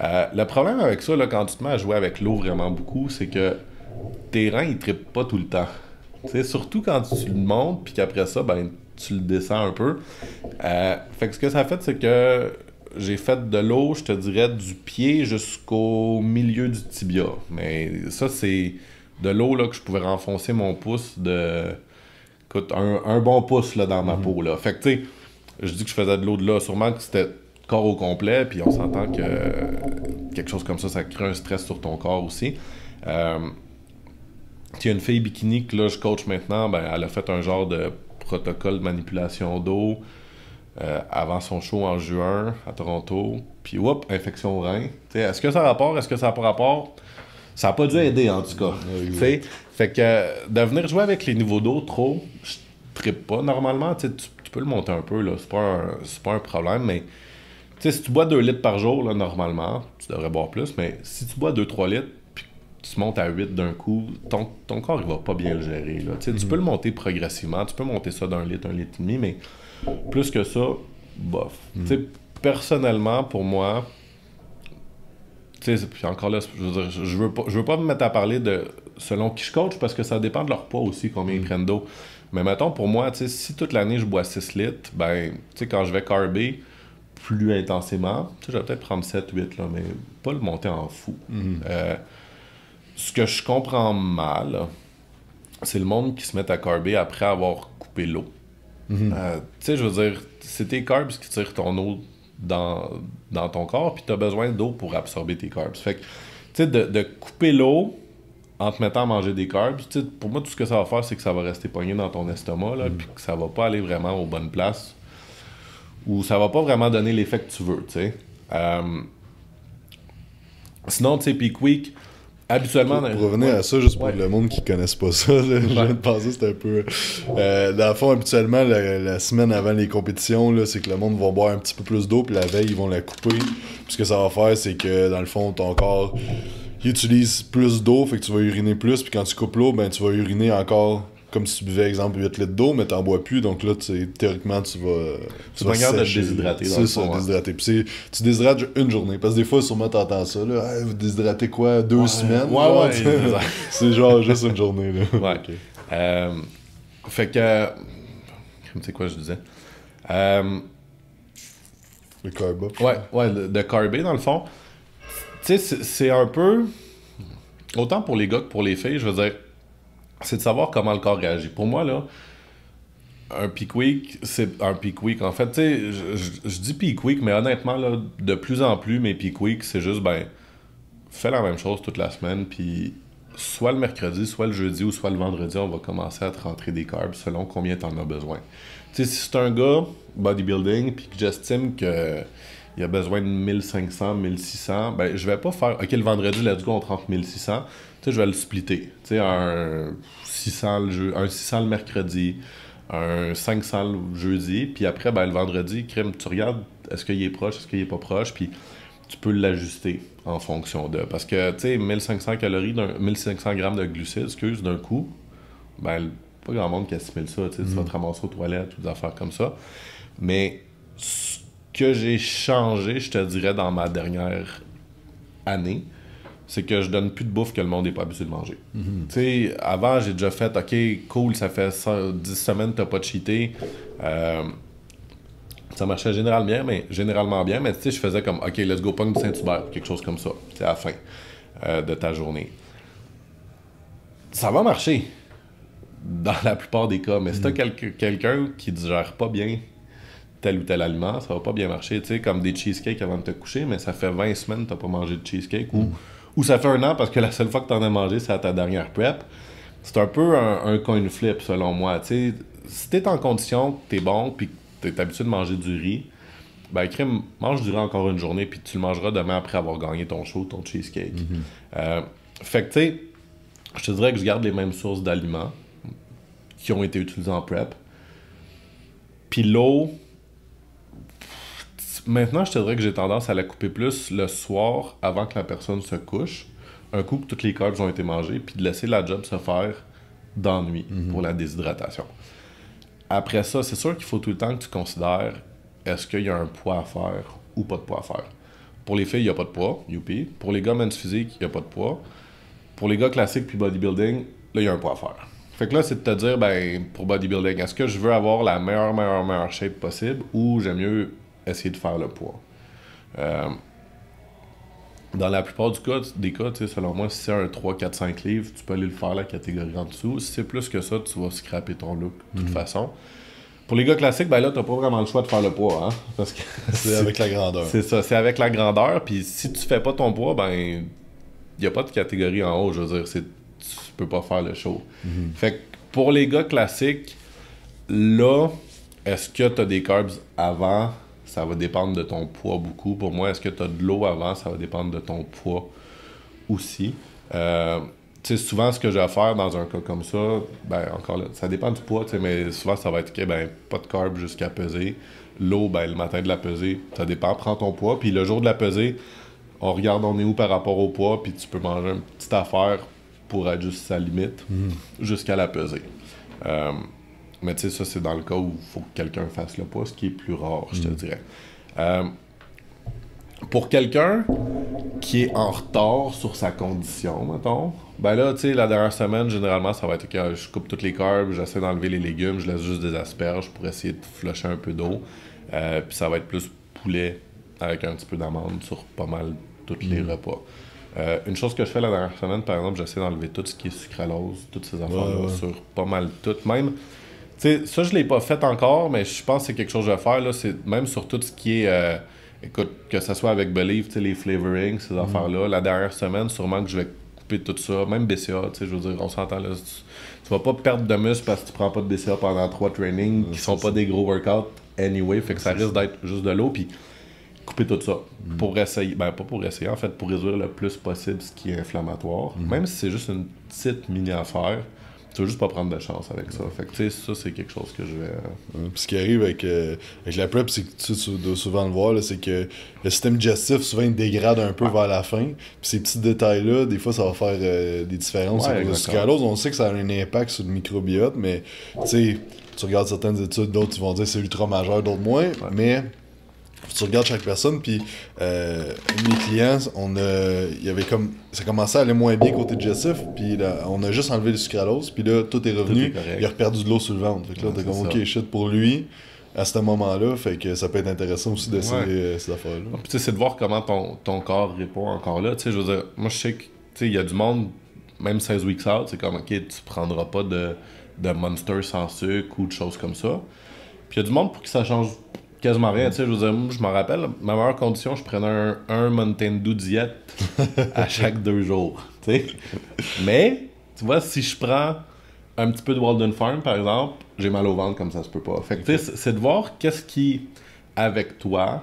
Le problème avec ça, là, quand tu te mets à jouer avec l'eau vraiment beaucoup, c'est que tes reins, ils trippent pas tout le temps. T'sais, surtout quand tu le montes, puis qu'après ça, ben, tu le descends un peu. Fait que ce que ça a fait, c'est que j'ai fait de l'eau, je te dirais, du pied jusqu'au milieu du tibia. Mais ça, c'est de l'eau là, que je pouvais renfoncer mon pouce de... Écoute, un bon pouce là, dans ma peau. Là. Fait que tu sais... Je dis que je faisais de l'eau de là, sûrement que c'était corps au complet, puis on s'entend que quelque chose comme ça, ça crée un stress sur ton corps aussi. Il y a une fille bikini que là, je coach maintenant, ben, elle a fait un genre de protocole de manipulation d'eau avant son show en juin à Toronto, puis whoop, infection au rein. T'sais, est-ce que ça a rapport? Est-ce que ça n'a pas rapport? Ça n'a pas dû aider en tout cas. T'sais? Fait que de venir jouer avec les niveaux d'eau trop, je trippe pas normalement. T'sais, tu peux le monter un peu, là, c'est pas un problème, mais si tu bois 2 litres par jour, là, normalement, tu devrais boire plus, mais si tu bois 2-3 litres, puis tu montes à 8 d'un coup, ton corps, il va pas bien le gérer. Là. Tu peux le monter progressivement, tu peux monter ça d'1 litre, 1,5 litres, mais plus que ça, bof. Personnellement, pour moi, puis encore là, je veux dire, je veux pas me mettre à parler de selon qui je coach, parce que ça dépend de leur poids aussi, combien ils prennent d'eau. Mais mettons, pour moi, si toute l'année, je bois 6 litres, ben, quand je vais carber plus intensément, je vais peut-être prendre 7-8, là, mais pas le monter en fou. Ce que je comprends mal, c'est le monde qui se met à carber après avoir coupé l'eau. Tu sais, je veux dire, c'est tes carbs qui tirent ton eau dans ton corps, puis tu as besoin d'eau pour absorber tes carbs. Fait que, tu sais, de couper l'eau... en te mettant à manger des carbs, pour moi, tout ce que ça va faire, c'est que ça va rester pogné dans ton estomac, là, puis que ça va pas aller vraiment aux bonnes places, ou ça va pas vraiment donner l'effet que tu veux, tu sais. Sinon, tu sais, Peak Week, Habituellement, pour revenir à ça, juste pour le monde qui ne connaisse pas ça, là, je viens de penser, c'était un peu... dans le fond, habituellement, la semaine avant les compétitions, là, c'est que le monde va boire un petit peu plus d'eau, puis la veille, ils vont la couper. Puis ce que ça va faire, c'est que, dans le fond, ton corps il utilise plus d'eau, fait que tu vas uriner plus, puis quand tu coupes l'eau, ben, tu vas uriner encore... Comme si tu buvais, exemple, 8 litres d'eau, mais t'en bois plus, donc là, théoriquement, tu vas... Tu vas garder de te déshydrater. C'est ça, déshydrater. Puis tu déshydrates une journée, parce que des fois, sûrement, t'entends ça, là, hey, vous déshydratez quoi, deux semaines? Ouais, c'est genre juste une journée, là. Ouais, OK. Fait que... C'est quoi je disais? Le carb-up. Ouais, de carb-er, dans le fond. Tu sais, c'est un peu... Autant pour les gars que pour les filles, je veux dire... C'est de savoir comment le corps réagit. Pour moi, là, un peak week, c'est un peak week. En fait, tu sais, je dis peak week, mais honnêtement, là, de plus en plus, mes peak week, c'est juste, ben, fais la même chose toute la semaine, puis soit le mercredi, soit le jeudi, ou soit le vendredi, on va commencer à te rentrer des carbs selon combien t'en as besoin. Tu sais, si c'est un gars bodybuilding, puis que j'estime que il a besoin de 1500, 1600, ben, je vais pas faire, OK, le vendredi, let's go, on te rentre 1600. Tu sais, je vais le splitter. Tu sais, un 600 le mercredi, un 500 le jeudi, puis après, ben, le vendredi, crème, tu regardes est-ce qu'il est proche, est-ce qu'il est pas proche, puis tu peux l'ajuster en fonction de. Parce que, tu sais, 1500 grammes de glucides, d'un coup, ben, pas grand monde qui assimile ça. Tu sais, tu vas te ramasser aux toilettes, ou des affaires comme ça. Mais ce que j'ai changé, je te dirais, dans ma dernière année, c'est que je donne plus de bouffe que le monde n'est pas habitué de manger. Tu sais, avant, j'ai déjà fait, OK, cool, ça fait 10 semaines que tu n'as pas cheaté. Ça marchait généralement bien, mais tu sais, je faisais comme, OK, let's go punk du Saint-Hubert, quelque chose comme ça, c'est à la fin de ta journée. Ça va marcher dans la plupart des cas, mais si tu as quelqu'un qui ne digère pas bien tel ou tel aliment, ça va pas bien marcher. Tu sais, comme des cheesecakes avant de te coucher, mais ça fait 20 semaines que tu n'as pas mangé de cheesecake ou ça fait un an parce que la seule fois que tu en as mangé, c'est à ta dernière prep. C'est un peu un coin flip, selon moi. T'sais, si tu es en condition, tu es bon, puis tu es habitué de manger du riz, ben, crème, mange du riz encore une journée, puis tu le mangeras demain après avoir gagné ton show, ton cheesecake. Fait que, tu sais, je te dirais que je garde les mêmes sources d'aliments qui ont été utilisées en prep. Puis l'eau, maintenant, je te dirais que j'ai tendance à la couper plus le soir avant que la personne se couche, un coup que toutes les carbs ont été mangées, puis de laisser la job se faire d'ennui pour la déshydratation. Après ça, c'est sûr qu'il faut tout le temps que tu considères est-ce qu'il y a un poids à faire ou pas de poids à faire. Pour les filles, il n'y a pas de poids, youpi. Pour les gars, men's physique, il n'y a pas de poids. Pour les gars classiques puis bodybuilding, là, il y a un poids à faire. Fait que là, c'est de te dire, ben, pour bodybuilding, est-ce que je veux avoir la meilleure shape possible ou j'aime mieux essayer de faire le poids. Dans la plupart des cas, selon moi, si c'est un 3, 4, 5 livres, tu peux aller le faire la catégorie en dessous. Si c'est plus que ça, tu vas scraper ton look de toute façon. Pour les gars classiques, ben là, t'as pas vraiment le choix de faire le poids, hein? Parce que c'est avec la grandeur. C'est ça, c'est avec la grandeur. Puis si tu fais pas ton poids, ben il y a pas de catégorie en haut, je veux dire, tu peux pas faire le show. Fait que pour les gars classiques, là, est-ce que t'as des carbs avant? Ça va dépendre de ton poids beaucoup. Pour moi, est-ce que tu as de l'eau avant? Ça va dépendre de ton poids aussi. Tu sais, souvent, ce que j'ai à faire dans un cas comme ça, ben encore là, ça dépend du poids, tu sais, mais souvent, ça va être, OK, ben pas de carb jusqu'à peser. L'eau, ben le matin de la pesée, ça dépend. Prends ton poids. Puis le jour de la pesée, on regarde on est où par rapport au poids, puis tu peux manger une petite affaire pour être juste à sa limite jusqu'à la pesée. Mais tu sais, ça, c'est dans le cas où il faut que quelqu'un fasse le poids, ce qui est plus rare, je te dirais. Pour quelqu'un qui est en retard sur sa condition, mettons, ben là, tu sais, la dernière semaine, généralement, ça va être que je coupe toutes les carbs, j'essaie d'enlever les légumes, je laisse juste des asperges pour essayer de flusher un peu d'eau. Puis ça va être plus poulet avec un petit peu d'amande sur pas mal tous les repas. Une chose que je fais la dernière semaine, par exemple, j'essaie d'enlever tout ce qui est sucralose, toutes ces affaires-là, sur pas mal toutes, même... T'sais, ça, je ne l'ai pas fait encore, mais je pense que c'est quelque chose que je vais faire. Là, c'est même sur tout ce qui est, écoute, que ce soit avec Believe, les flavorings, ces affaires-là. La dernière semaine, sûrement que je vais couper tout ça. Même BCA, je veux dire, on s'entend là. Tu vas pas perdre de muscle parce que tu prends pas de BCA pendant 3 trainings qui sont pas des gros workouts anyway. Fait que ça risque d'être juste de l'eau. Puis couper tout ça pour essayer, ben pas pour essayer en fait, pour réduire le plus possible ce qui est inflammatoire. Même si c'est juste une petite mini-affaire, tu veux juste pas prendre de chance avec ça. Fait que tu sais, ça c'est quelque chose que je vais... Puis ce qui arrive avec la PrEP, c'est que tu dois souvent le voir, là, c'est que le système digestif souvent il dégrade un peu vers la fin. Puis ces petits détails-là, des fois ça va faire des différences. Ouais, la sucralose, on sait que ça a un impact sur le microbiote, mais tu sais, tu regardes certaines études, d'autres ils vont dire c'est ultra majeur, d'autres moins, mais... Tu regardes chaque personne, puis mes clients, il y avait comme ça commençait à aller moins bien côté digestif, puis là, on a juste enlevé le sucralose, puis là, tout est revenu, tout est il a reperdu de l'eau sur le ventre. Fait que là, t'es comme, ok, shit pour lui, à ce moment-là, fait que ça peut être intéressant aussi d'essayer ces affaires-là. Puis tu sais, c'est de voir comment ton corps répond encore là, tu sais, je veux dire, moi je sais que, tu sais, il y a du monde, même 16 weeks out, c'est comme, ok, tu prendras pas de Monster sans sucre ou de choses comme ça. Puis il y a du monde pour que ça change quasiment rien, tu sais, je veux dire, moi, je m'en rappelle, ma meilleure condition, je prenais un Mountain Dew diète à chaque 2 jours, tu sais. Mais, tu vois, si je prends un petit peu de Walden Farm, par exemple, j'ai mal au ventre comme ça se peut pas. Fait que, tu sais, c'est de voir qu'est-ce qui, avec toi,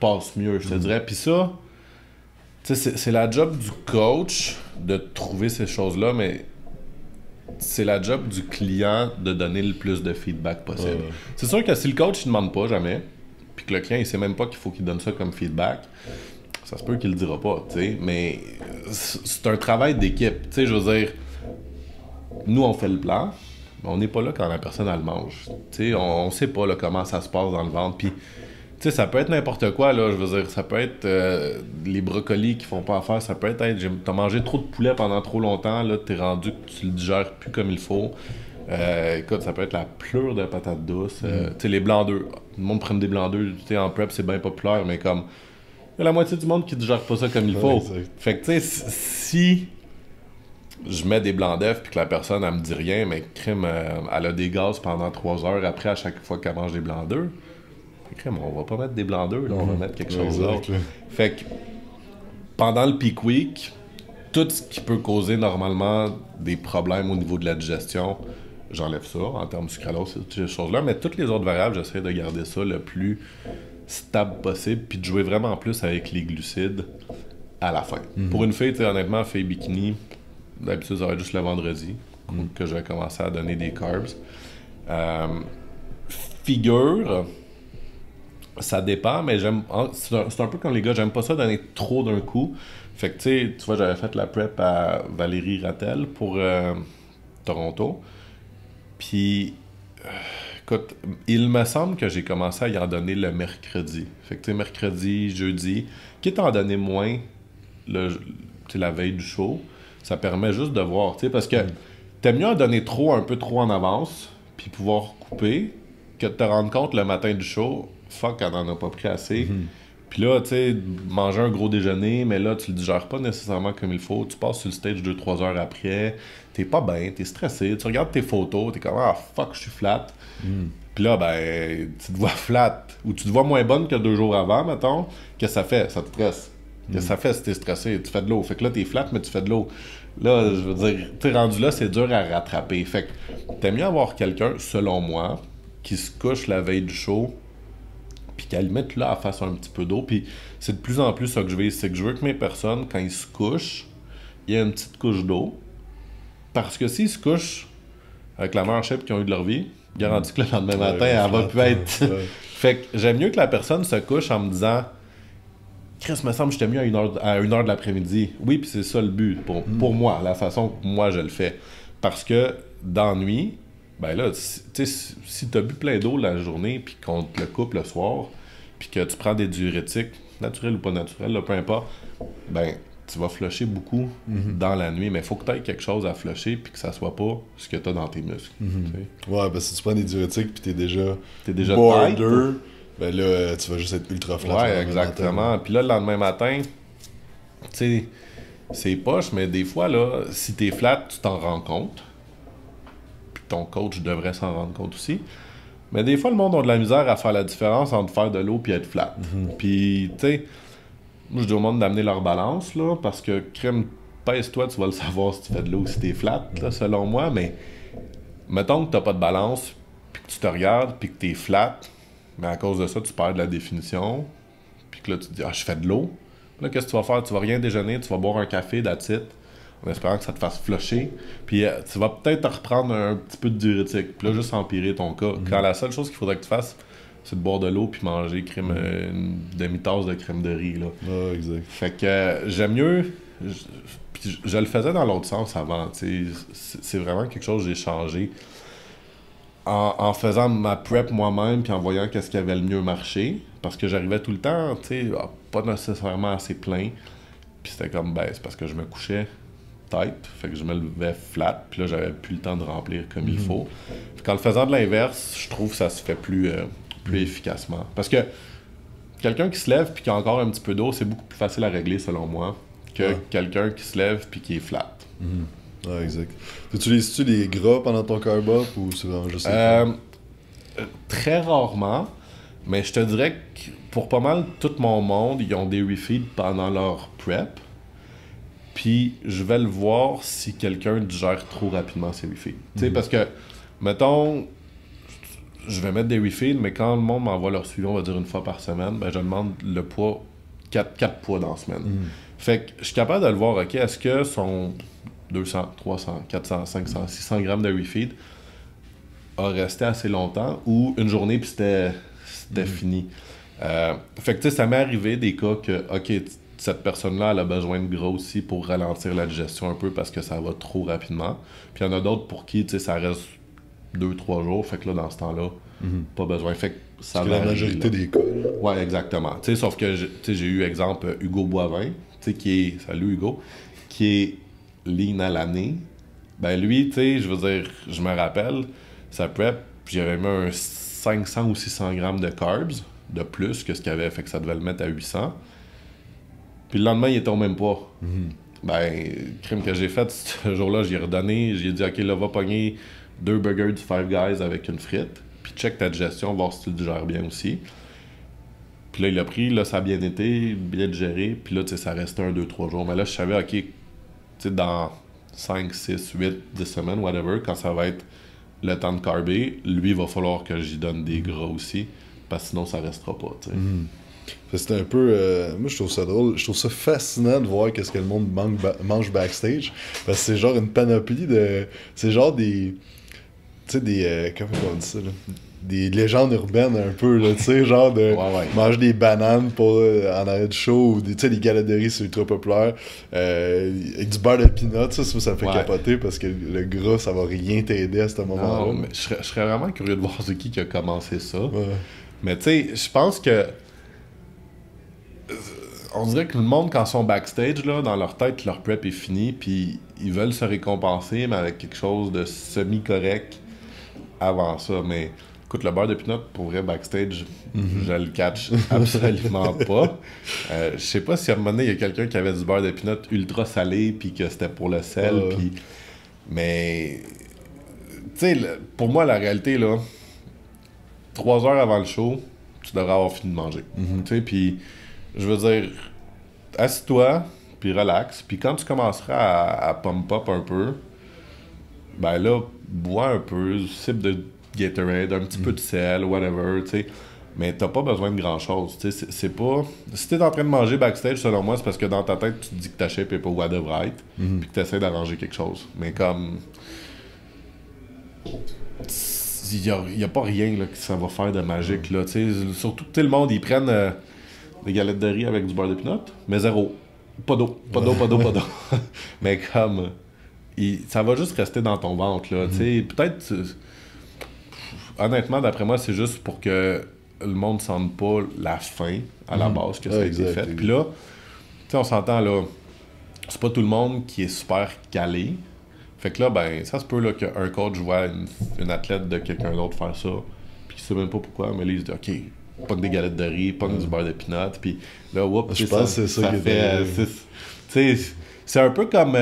passe mieux, je te dirais. Puis ça, tu sais, c'est la job du coach de trouver ces choses-là, mais... c'est la job du client de donner le plus de feedback possible. C'est sûr que si le coach ne demande pas jamais, puis que le client il sait même pas qu'il faut qu'il donne ça comme feedback, ça se peut qu'il le dira pas, tu sais. Mais c'est un travail d'équipe, tu sais. Je veux dire, nous on fait le plan, mais on n'est pas là quand la personne elle mange. Tu sais, on sait pas là, comment ça se passe dans le ventre. Puis tu sais, ça peut être n'importe quoi là. Je veux dire, ça peut être les brocolis qui font pas affaire, ça peut être t'as mangé trop de poulet pendant trop longtemps, là t'es rendu que tu le digères plus comme il faut. Écoute, ça peut être la pleure de patates douces, tu sais, les blancs d'œufs. Le monde prend des blancs d'œufs, tu sais, en prep c'est bien populaire, mais comme il y a la moitié du monde qui digère pas ça comme il faut. Exact. Fait que tu sais, si je mets des blancs d'œufs puis que la personne elle me dit rien, mais crime, elle a des gaz pendant 3 heures après à chaque fois qu'elle mange des blancs d'œufs. On va pas mettre des blancs d'œufs, on va mettre quelque chose d'autre. Fait que pendant le peak week, tout ce qui peut causer normalement des problèmes au niveau de la digestion, j'enlève ça en termes de sucralose, toutes ces choses-là, mais toutes les autres variables, j'essaie de garder ça le plus stable possible, puis de jouer vraiment plus avec les glucides à la fin. Pour une fille, tu sais, honnêtement, fille bikini, d'habitude ça va être juste le vendredi que je vais commencer à donner des carbs. Figure, ça dépend, mais c'est un peu comme les gars, j'aime pas ça donner trop d'un coup. Fait que tu vois, j'avais fait la prep à Valérie Rattel pour Toronto. Puis, écoute, il me semble que j'ai commencé à y en donner le mercredi. Fait que tu sais, mercredi, jeudi, quitte à en donner moins la veille du show, ça permet juste de voir, tu sais, parce que t'aimes mieux en donner trop, un peu trop en avance, puis pouvoir couper, que de te rendre compte le matin du show, fuck, elle n'en a pas pris assez. Puis là, tu sais, manger un gros déjeuner, mais là, tu le digères pas nécessairement comme il faut. Tu passes sur le stage 2-3 heures après, t'es pas bien, t'es stressé, tu regardes tes photos, t'es comme « Ah, fuck, je suis flat. » Puis là, ben, tu te vois flat, ou tu te vois moins bonne que 2 jours avant, mettons. Qu'est-ce que ça fait? Ça te stresse. Qu'est-ce que ça fait si t'es stressé? Tu fais de l'eau. Fait que là, t'es flat, mais tu fais de l'eau. Là, je veux dire, t'es rendu là, c'est dur à rattraper. Fait que t'aimes mieux avoir quelqu'un, selon moi, qui se couche la veille du show, puis qu'à la limite, là, elle fasse un petit peu d'eau. Puis c'est de plus en plus ça que je veux. C'est que je veux que mes personnes, quand ils se couchent, il y a une petite couche d'eau. Parce que s'ils se couchent avec la meilleure shape qu'ils ont eu de leur vie, garantis que le lendemain matin, elle va plus être... Fait que j'aime mieux que la personne se couche en me disant « Chris, me semble que j'étais mieux à une heure de l'après-midi. » Oui, puis c'est ça le but pour moi, la façon que moi je le fais. Parce que d'ennui... Ben là, tu sais, si t'as bu plein d'eau la journée, puis qu'on te le coupe le soir, puis que tu prends des diurétiques, naturels ou pas naturels, là, peu importe, ben, tu vas flusher beaucoup dans la nuit, mais faut que t'aies quelque chose à flusher, puis que ça soit pas ce que t'as dans tes muscles. Ouais, parce ben, si tu prends des diurétiques, puis t'es déjà border, ben là, tu vas juste être ultra flat. Ouais, exactement. Puis là, le lendemain matin, tu sais, c'est poche, mais des fois, là, si t'es flat, tu t'en rends compte. Ton coach devrait s'en rendre compte aussi. Mais des fois, le monde a de la misère à faire la différence entre faire de l'eau puis être flat. Puis, tu sais, moi, je dis au monde d'amener leur balance, là, parce que, crème, pèse-toi, tu vas le savoir si tu fais de l'eau ou si t'es flat, là, selon moi. Mais, mettons que t'as pas de balance, puis que tu te regardes, puis que t'es flat, mais à cause de ça, tu perds de la définition, que là, tu te dis, ah, je fais de l'eau. Là, qu'est-ce que tu vas faire? Tu vas rien déjeuner, tu vas boire un café, that's it, en espérant que ça te fasse flusher. Puis tu vas peut-être te reprendre un petit peu de diurétique. Puis là, juste empirer ton cas. Quand la seule chose qu'il faudrait que tu fasses, c'est de boire de l'eau puis manger crème, une demi-tasse de crème de riz. Là. Ah, exact. Fait que j'aime mieux... Puis je le faisais dans l'autre sens avant. C'est vraiment quelque chose que j'ai changé. En faisant ma prep moi-même puis en voyant qu'est-ce qui avait le mieux marché. Parce que j'arrivais tout le temps, tu sais, pas nécessairement assez plein. Puis c'était comme, ben, c'est parce que je me couchais type. Fait que je me levais flat. Puis là, j'avais plus le temps de remplir comme il faut. Fait qu'en le faisant de l'inverse, je trouve que ça se fait plus efficacement. Parce que quelqu'un qui se lève puis qui a encore un petit peu d'eau, c'est beaucoup plus facile à régler, selon moi, que quelqu'un qui se lève puis qui est flat. Ah, exact. Utilises-tu des gras pendant ton carb up ou c'est vraiment juste très rarement, mais je te dirais que pour pas mal tout mon monde, ils ont des refeeds pendant leur prep. Puis je vais le voir si quelqu'un digère trop rapidement ses refeeds. Tu sais, parce que, mettons, je vais mettre des refeeds, mais quand le monde m'envoie leur suivi, on va dire une fois par semaine, ben je demande le poids, 4 poids dans la semaine. Fait que je suis capable de le voir, ok, est-ce que son 200, 300, 400, 500, 600 grammes de refeed a resté assez longtemps ou une journée puis c'était fini. Fait que tu sais, ça m'est arrivé des cas que, ok, cette personne-là, elle a besoin de gras aussi pour ralentir la digestion un peu parce que ça va trop rapidement. Puis il y en a d'autres pour qui, tu sais, ça reste 2-3 jours, fait que là, dans ce temps-là, pas besoin. Fait que ça va la majorité des cas. Ouais, exactement. Tu sais, sauf que j'ai eu exemple Hugo Boivin, tu sais, qui est, salut Hugo, qui est lean à l'année. Ben lui, tu sais, je veux dire, je me rappelle, sa prep, j'avais mis un 500 ou 600 grammes de carbs de plus que ce qu'il avait, fait que ça devait le mettre à 800. Puis le lendemain, il était au même poids. Ben, crime que j'ai fait ce jour-là, j'ai redonné, j'ai dit, ok, là, va pogner 2 burgers du Five Guys avec une frite, puis check ta digestion, voir si tu le digères bien aussi. Puis là, il a pris, là, ça a bien été, bien digéré, puis là, tu sais, ça restait un, 2-3 jours. Mais là, je savais, ok, tu sais, dans 5, 6, 8, 10 semaines, whatever, quand ça va être le temps de carber, lui, il va falloir que j'y donne des gras aussi, parce que sinon, ça restera pas, tu sais. C'est un peu... moi, je trouve ça drôle. Je trouve ça fascinant de voir qu'est-ce que le monde mange backstage, parce que c'est genre une panoplie de... C'est genre des... Tu sais, des... comment on dit ça, là? Des légendes urbaines un peu, là, tu sais, genre de manger des bananes pour, en arrêt de show, ou tu sais, les galaderies, c'est ultra populaire, avec du beurre de peanuts, ça me fait capoter, parce que le gras, ça va rien t'aider à ce moment-là. Non, mais je serais vraiment curieux de voir Zuki qui a commencé ça. Mais tu sais, je pense que... On dirait que le monde, quand ils sont backstage, là, dans leur tête, leur prep est fini, puis ils veulent se récompenser, mais avec quelque chose de semi-correct avant ça. Mais écoute, le beurre de peanut, pour vrai, backstage, je le catch absolument pas. Je sais pas si à un moment donné, il y a quelqu'un qui avait du beurre de peanut ultra salé, puis que c'était pour le sel, puis... Mais... Tu sais, pour moi, la réalité, là, 3 heures avant le show, tu devrais avoir fini de manger. Tu sais, puis... Je veux dire, assis-toi, puis relax, puis quand tu commenceras à pump-up un peu, ben là, bois un peu, cible de Gatorade, un petit peu de sel, whatever, tu sais, mais t'as pas besoin de grand-chose, tu sais, c'est pas... Si t'es en train de manger backstage, selon moi, c'est parce que dans ta tête, tu te dis que ta shape est pas où elle devrait être, puis que t'essaies d'arranger quelque chose, mais comme... Il y a pas rien, là, que ça va faire de magique, là, tu sais, surtout que le monde, ils prennent... des galettes de riz avec du beurre de peanut, mais zéro. Pas d'eau, pas d'eau, pas d'eau, pas d'eau. Mais comme, ça va juste rester dans ton ventre, là. Peut-être, honnêtement, d'après moi, c'est juste pour que le monde ne sente pas la faim à la base que ça a été fait. Puis là, tu sais, on s'entend, là, c'est pas tout le monde qui est super calé. Fait que là, ben, ça se peut, là, qu'un coach voit une athlète de quelqu'un d'autre faire ça, puis qu'il sait même pas pourquoi, mais là, il se dit, ok, pas que des galettes de riz, pas que du beurre de peanuts, puis là, whoop, je pense que c'est ça qui fait... Tu sais, c'est un peu comme...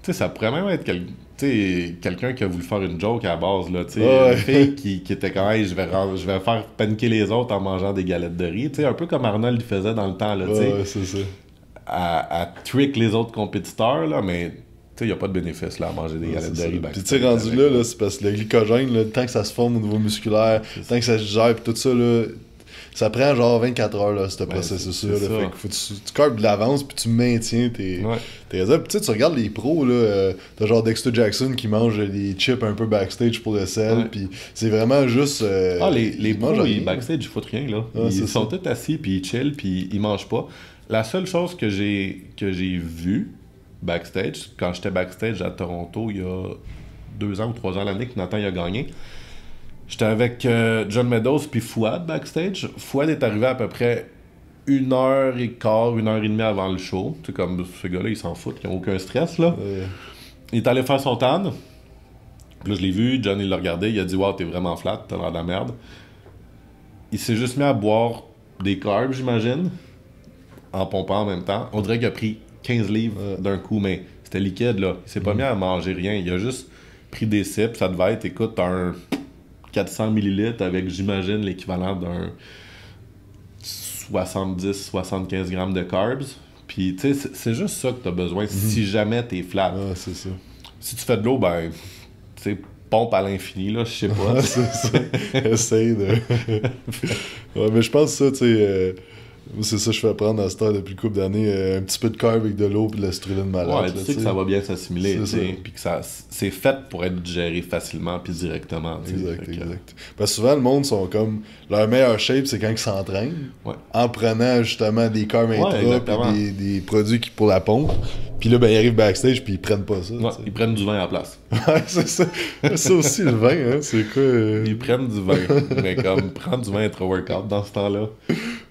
tu sais, ça pourrait même être quelqu'un qui a voulu faire une joke à la base, là, tu sais, une fille qui était quand même, je vais faire paniquer les autres en mangeant des galettes de riz, tu sais, un peu comme Arnold le faisait dans le temps, là, tu sais. Ouais, c'est ça. À trick les autres compétiteurs, là, mais... il n'y a pas de bénéfice là, à manger des galettes de riz. Puis tu sais, rendu là, c'est parce que le glycogène, là, tant que ça se forme au niveau musculaire, tant que ça se digère, puis tout ça, là, ça prend genre 24 heures, là, ce processus-là. Fait que faut, tu carbes de l'avance, puis tu maintiens tes réserves. Puis tu regardes les pros, là, t'as genre Dexter Jackson qui mange des chips un peu backstage pour le sel, puis c'est vraiment juste... ah, les pros, ils backstage, ils foutent rien, là. Ah, ils sont tous assis, puis ils chillent, puis ils mangent pas. La seule chose que j'ai vue backstage, quand j'étais backstage à Toronto il y a 2 ans ou 3 ans l'année que Nathan a gagné, j'étais avec John Meadows puis Fouad backstage. Fouad est arrivé à peu près 1h15, 1h30 avant le show. C'est comme ce gars-là, il s'en fout, il n'a aucun stress là. Ouais. Il est allé faire son tan. Puis là, je l'ai vu, John il l'a regardé, il a dit « Wow, t'es vraiment flat, t'as l'air de la merde ». Il s'est juste mis à boire des carbs, j'imagine, en pompant en même temps. On dirait qu'il a pris 15 livres d'un coup, mais c'était liquide là. Il s'est pas mis à manger rien, il a juste pris des sips. Ça devait être, écoute, un 400 ml avec, j'imagine, l'équivalent d'un 70-75 grammes de carbs. Puis, tu sais, c'est juste ça que t'as besoin si jamais t'es flat. Ah, c'est ça. Si tu fais de l'eau, ben, tu sais, pompe à l'infini, là, je sais pas. Ah, c'est ça. Essaye de... Ouais, mais je pense ça, tu sais... c'est ça que je fais prendre à cette heure depuis une couple d'années, un petit peu de carb avec de l'eau puis de la struline malade. Ouais, tu sais que ça va bien s'assimiler, puis que c'est fait pour être digéré facilement puis directement. Exact, exact. Parce que souvent, le monde sont comme... Leur meilleur shape, c'est quand ils s'entraînent, en prenant justement des carbs intra puis des produits qui, pour la pompe. Puis là, ben, ils arrivent backstage puis ils prennent pas ça. Ouais, ils prennent du vin à la place. Ouais, c'est ça. Ça aussi, le vin, hein, c'est quoi... Ils prennent du vin, mais comme prendre du vin intra-workout dans ce temps-là...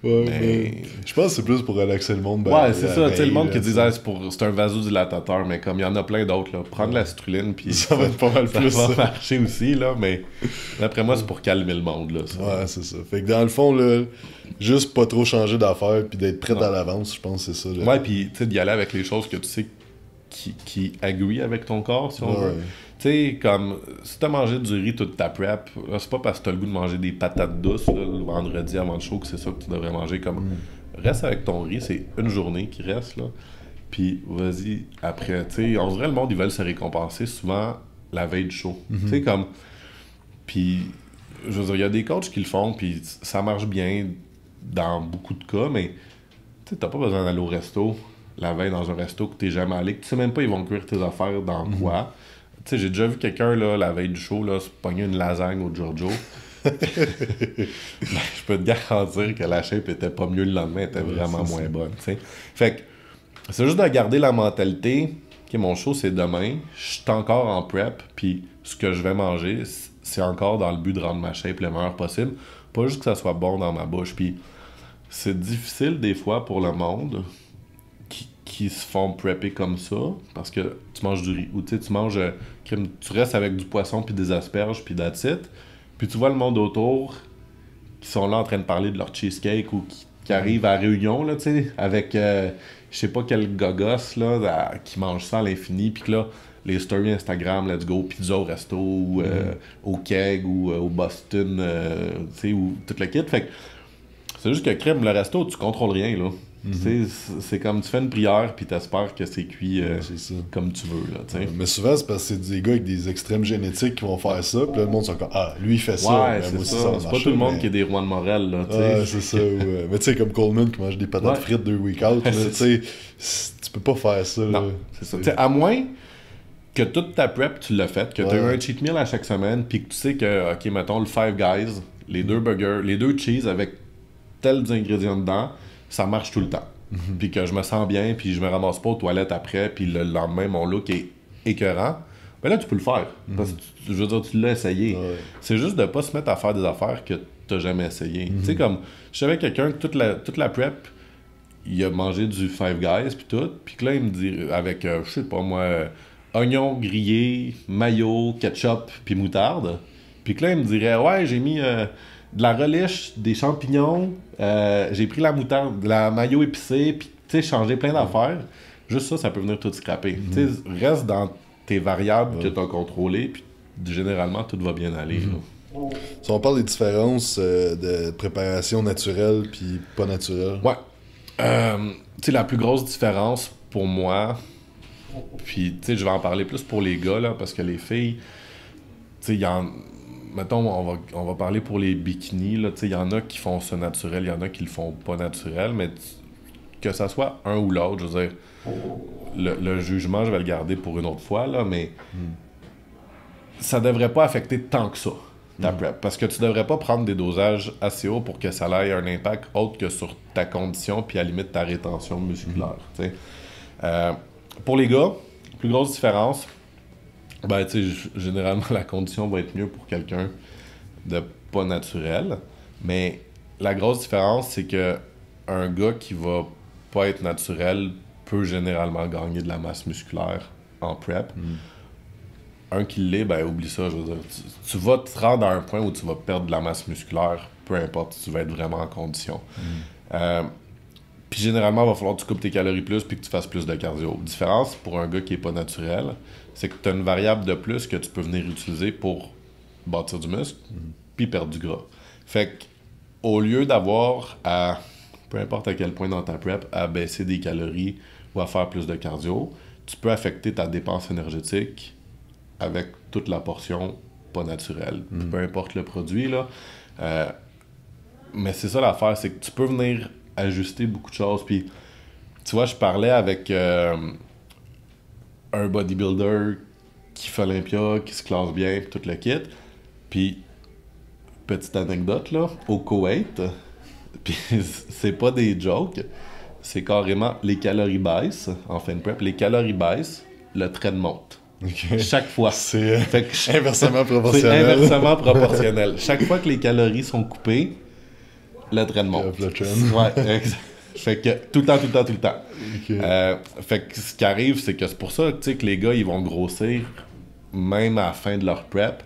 Ouais, mais... Je pense que c'est plus pour relaxer le monde. Ben, ouais, c'est ça. Tu sais, le monde qui disait c'est un vasodilatateur, mais comme il y en a plein d'autres, prendre la struline, puis ça va être pas mal plus. Ça va marcher aussi, là, mais d'après moi, c'est pour calmer le monde. Là, ça. Ouais, c'est ça. Fait que dans le fond, là, juste pas trop changer d'affaires, puis d'être prêt à l'avance, je pense que c'est ça. Là. Ouais, puis tu sais, d'y aller avec les choses que tu sais qui agree avec ton corps, si on veut. Tu sais, comme, si t'as mangé du riz toute ta prep, c'est pas parce que t'as le goût de manger des patates douces là, le vendredi avant le show que c'est ça que tu devrais manger. Comme, reste avec ton riz, c'est une journée qui reste, là. Puis, vas-y, après, tu sais, on dirait le monde, ils veulent se récompenser souvent la veille du show. Tu sais, comme, puis, je veux dire, il y a des coachs qui le font, puis ça marche bien dans beaucoup de cas, mais, tu sais, t'as pas besoin d'aller au resto la veille dans un resto que t'es jamais allé, que tu sais même pas ils vont cuire tes affaires dans quoi. Tu sais, j'ai déjà vu quelqu'un, là, la veille du show, là, se pogner une lasagne au Giorgio. Ben, je peux te garantir que la shape était pas mieux le lendemain, elle était vraiment moins bonne, tu sais. Fait que, c'est juste de garder la mentalité, OK, mon show, c'est demain, je suis encore en prep, puis ce que je vais manger, c'est encore dans le but de rendre ma shape le meilleur possible, pas juste que ça soit bon dans ma bouche. Puis c'est difficile, des fois, pour le monde qui se font prepper comme ça, parce que tu manges du riz, ou tu manges, tu restes avec du poisson puis des asperges puis that's it, puis tu vois le monde autour qui sont là en train de parler de leur cheesecake ou qui arrivent à la réunion là, avec je sais pas quel gogos là, qui mange ça à l'infini, puis que là les stories Instagram, let's go pizza au resto ou au keg ou au Boston, tu sais, ou tout le kit. Fait que c'est juste que crème, le resto, tu contrôles rien là. C'est comme tu fais une prière puis t'espères que c'est cuit comme tu veux. Là, mais souvent, c'est parce que c'est des gars avec des extrêmes génétiques qui vont faire ça. Puis là, le monde sont comme « Ah, lui, il fait ça. » C'est pas tout le monde qui est des rois de Morel. Ah, c'est ça. Ouais. Mais tu sais, comme Coleman qui mange des patates frites 2 week-out, tu peux pas faire ça. Non, c'est ça. À moins que toute ta prep, tu l'as faite, que tu as eu un cheat meal à chaque semaine, puis que tu sais que, OK, mettons, le Five Guys, les 2 burgers, les 2 cheese avec tels ingrédients dedans, ça marche tout le temps. Puis que je me sens bien, puis je me ramasse pas aux toilettes après, puis le lendemain, mon look est écœurant. Ben là, tu peux le faire. Parce que, je veux dire, tu l'as essayé. C'est juste de pas se mettre à faire des affaires que t'as jamais essayé. Tu sais, comme, je savais quelqu'un que toute la prep, il a mangé du Five Guys, puis tout. Puis que là, il me dit, avec, je sais pas moi, oignons grillés, mayo, ketchup, puis moutarde. Puis que là, il me dirait, ouais, j'ai mis... de la reliche, des champignons, j'ai pris la moutarde, de la mayo épicée, puis tu sais, changé plein d'affaires. Juste ça, ça peut venir tout scraper. Tu sais, reste dans tes variables que tu as contrôlées, puis généralement, tout va bien aller. Si on parle des différences de préparation naturelle puis pas naturelle. Ouais. Tu sais, la plus grosse différence pour moi, puis tu sais, je vais en parler plus pour les gars, là, parce que les filles, tu sais, il y en... mettons, on va parler pour les bikinis, là, tu sais, il y en a qui font ça naturel, il y en a qui le font pas naturel, mais que ça soit un ou l'autre, je veux dire, le jugement, je vais le garder pour une autre fois, là, mais ça devrait pas affecter tant que ça, ta prep, parce que tu devrais pas prendre des dosages assez hauts pour que ça ait un impact autre que sur ta condition, puis à la limite, ta rétention musculaire, tu sais. Pour les gars, plus grosse différence, ben, tu sais, généralement, la condition va être mieux pour quelqu'un de pas naturel, mais la grosse différence, c'est que un gars qui va pas être naturel peut généralement gagner de la masse musculaire en prep. Un qui l'est, ben, oublie ça, je veux dire, tu vas te rendre à un point où tu vas perdre de la masse musculaire, peu importe, tu vas être vraiment en condition. Puis généralement, il va falloir que tu coupes tes calories plus puis que tu fasses plus de cardio. Différence pour un gars qui n'est pas naturel, c'est que tu as une variable de plus que tu peux venir utiliser pour bâtir du muscle puis perdre du gras. Fait qu'au lieu d'avoir à, peu importe à quel point dans ta prep, à baisser des calories ou à faire plus de cardio, tu peux affecter ta dépense énergétique avec toute la portion pas naturelle. Peu importe le produit, là. Mais c'est ça l'affaire, c'est que tu peux venir ajuster beaucoup de choses. Puis, tu vois, je parlais avec un bodybuilder qui fait Olympia, qui se classe bien, puis tout le kit. Puis, petite anecdote, là, au Koweït, puis c'est pas des jokes, c'est carrément les calories baissent en fin de prep, les calories baissent, le train monte. Okay. Chaque fois. C'est inversement proportionnel. C'est inversement proportionnel. Chaque fois que les calories sont coupées, le train de monte. Ouais, fait que tout le temps. Okay. Fait que ce qui arrive, c'est que c'est pour ça que les gars, ils vont grossir même à la fin de leur prep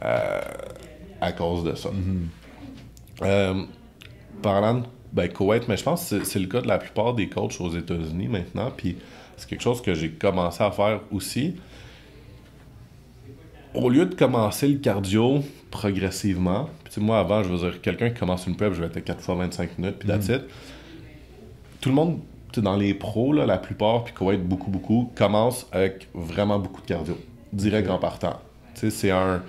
à cause de ça. Parlant de Koweït, mais je pense que c'est le cas de la plupart des coachs aux États-Unis maintenant. Puis c'est quelque chose que j'ai commencé à faire aussi. Au lieu de commencer le cardio progressivement, puis moi avant, je veux dire, quelqu'un qui commence une prep, je vais être à 4 fois 25 minutes, puis that's it. Tout le monde, dans les pros, là, la plupart, puis qu'on va être beaucoup, commence avec vraiment beaucoup de cardio, direct en partant. T'sais, c'est un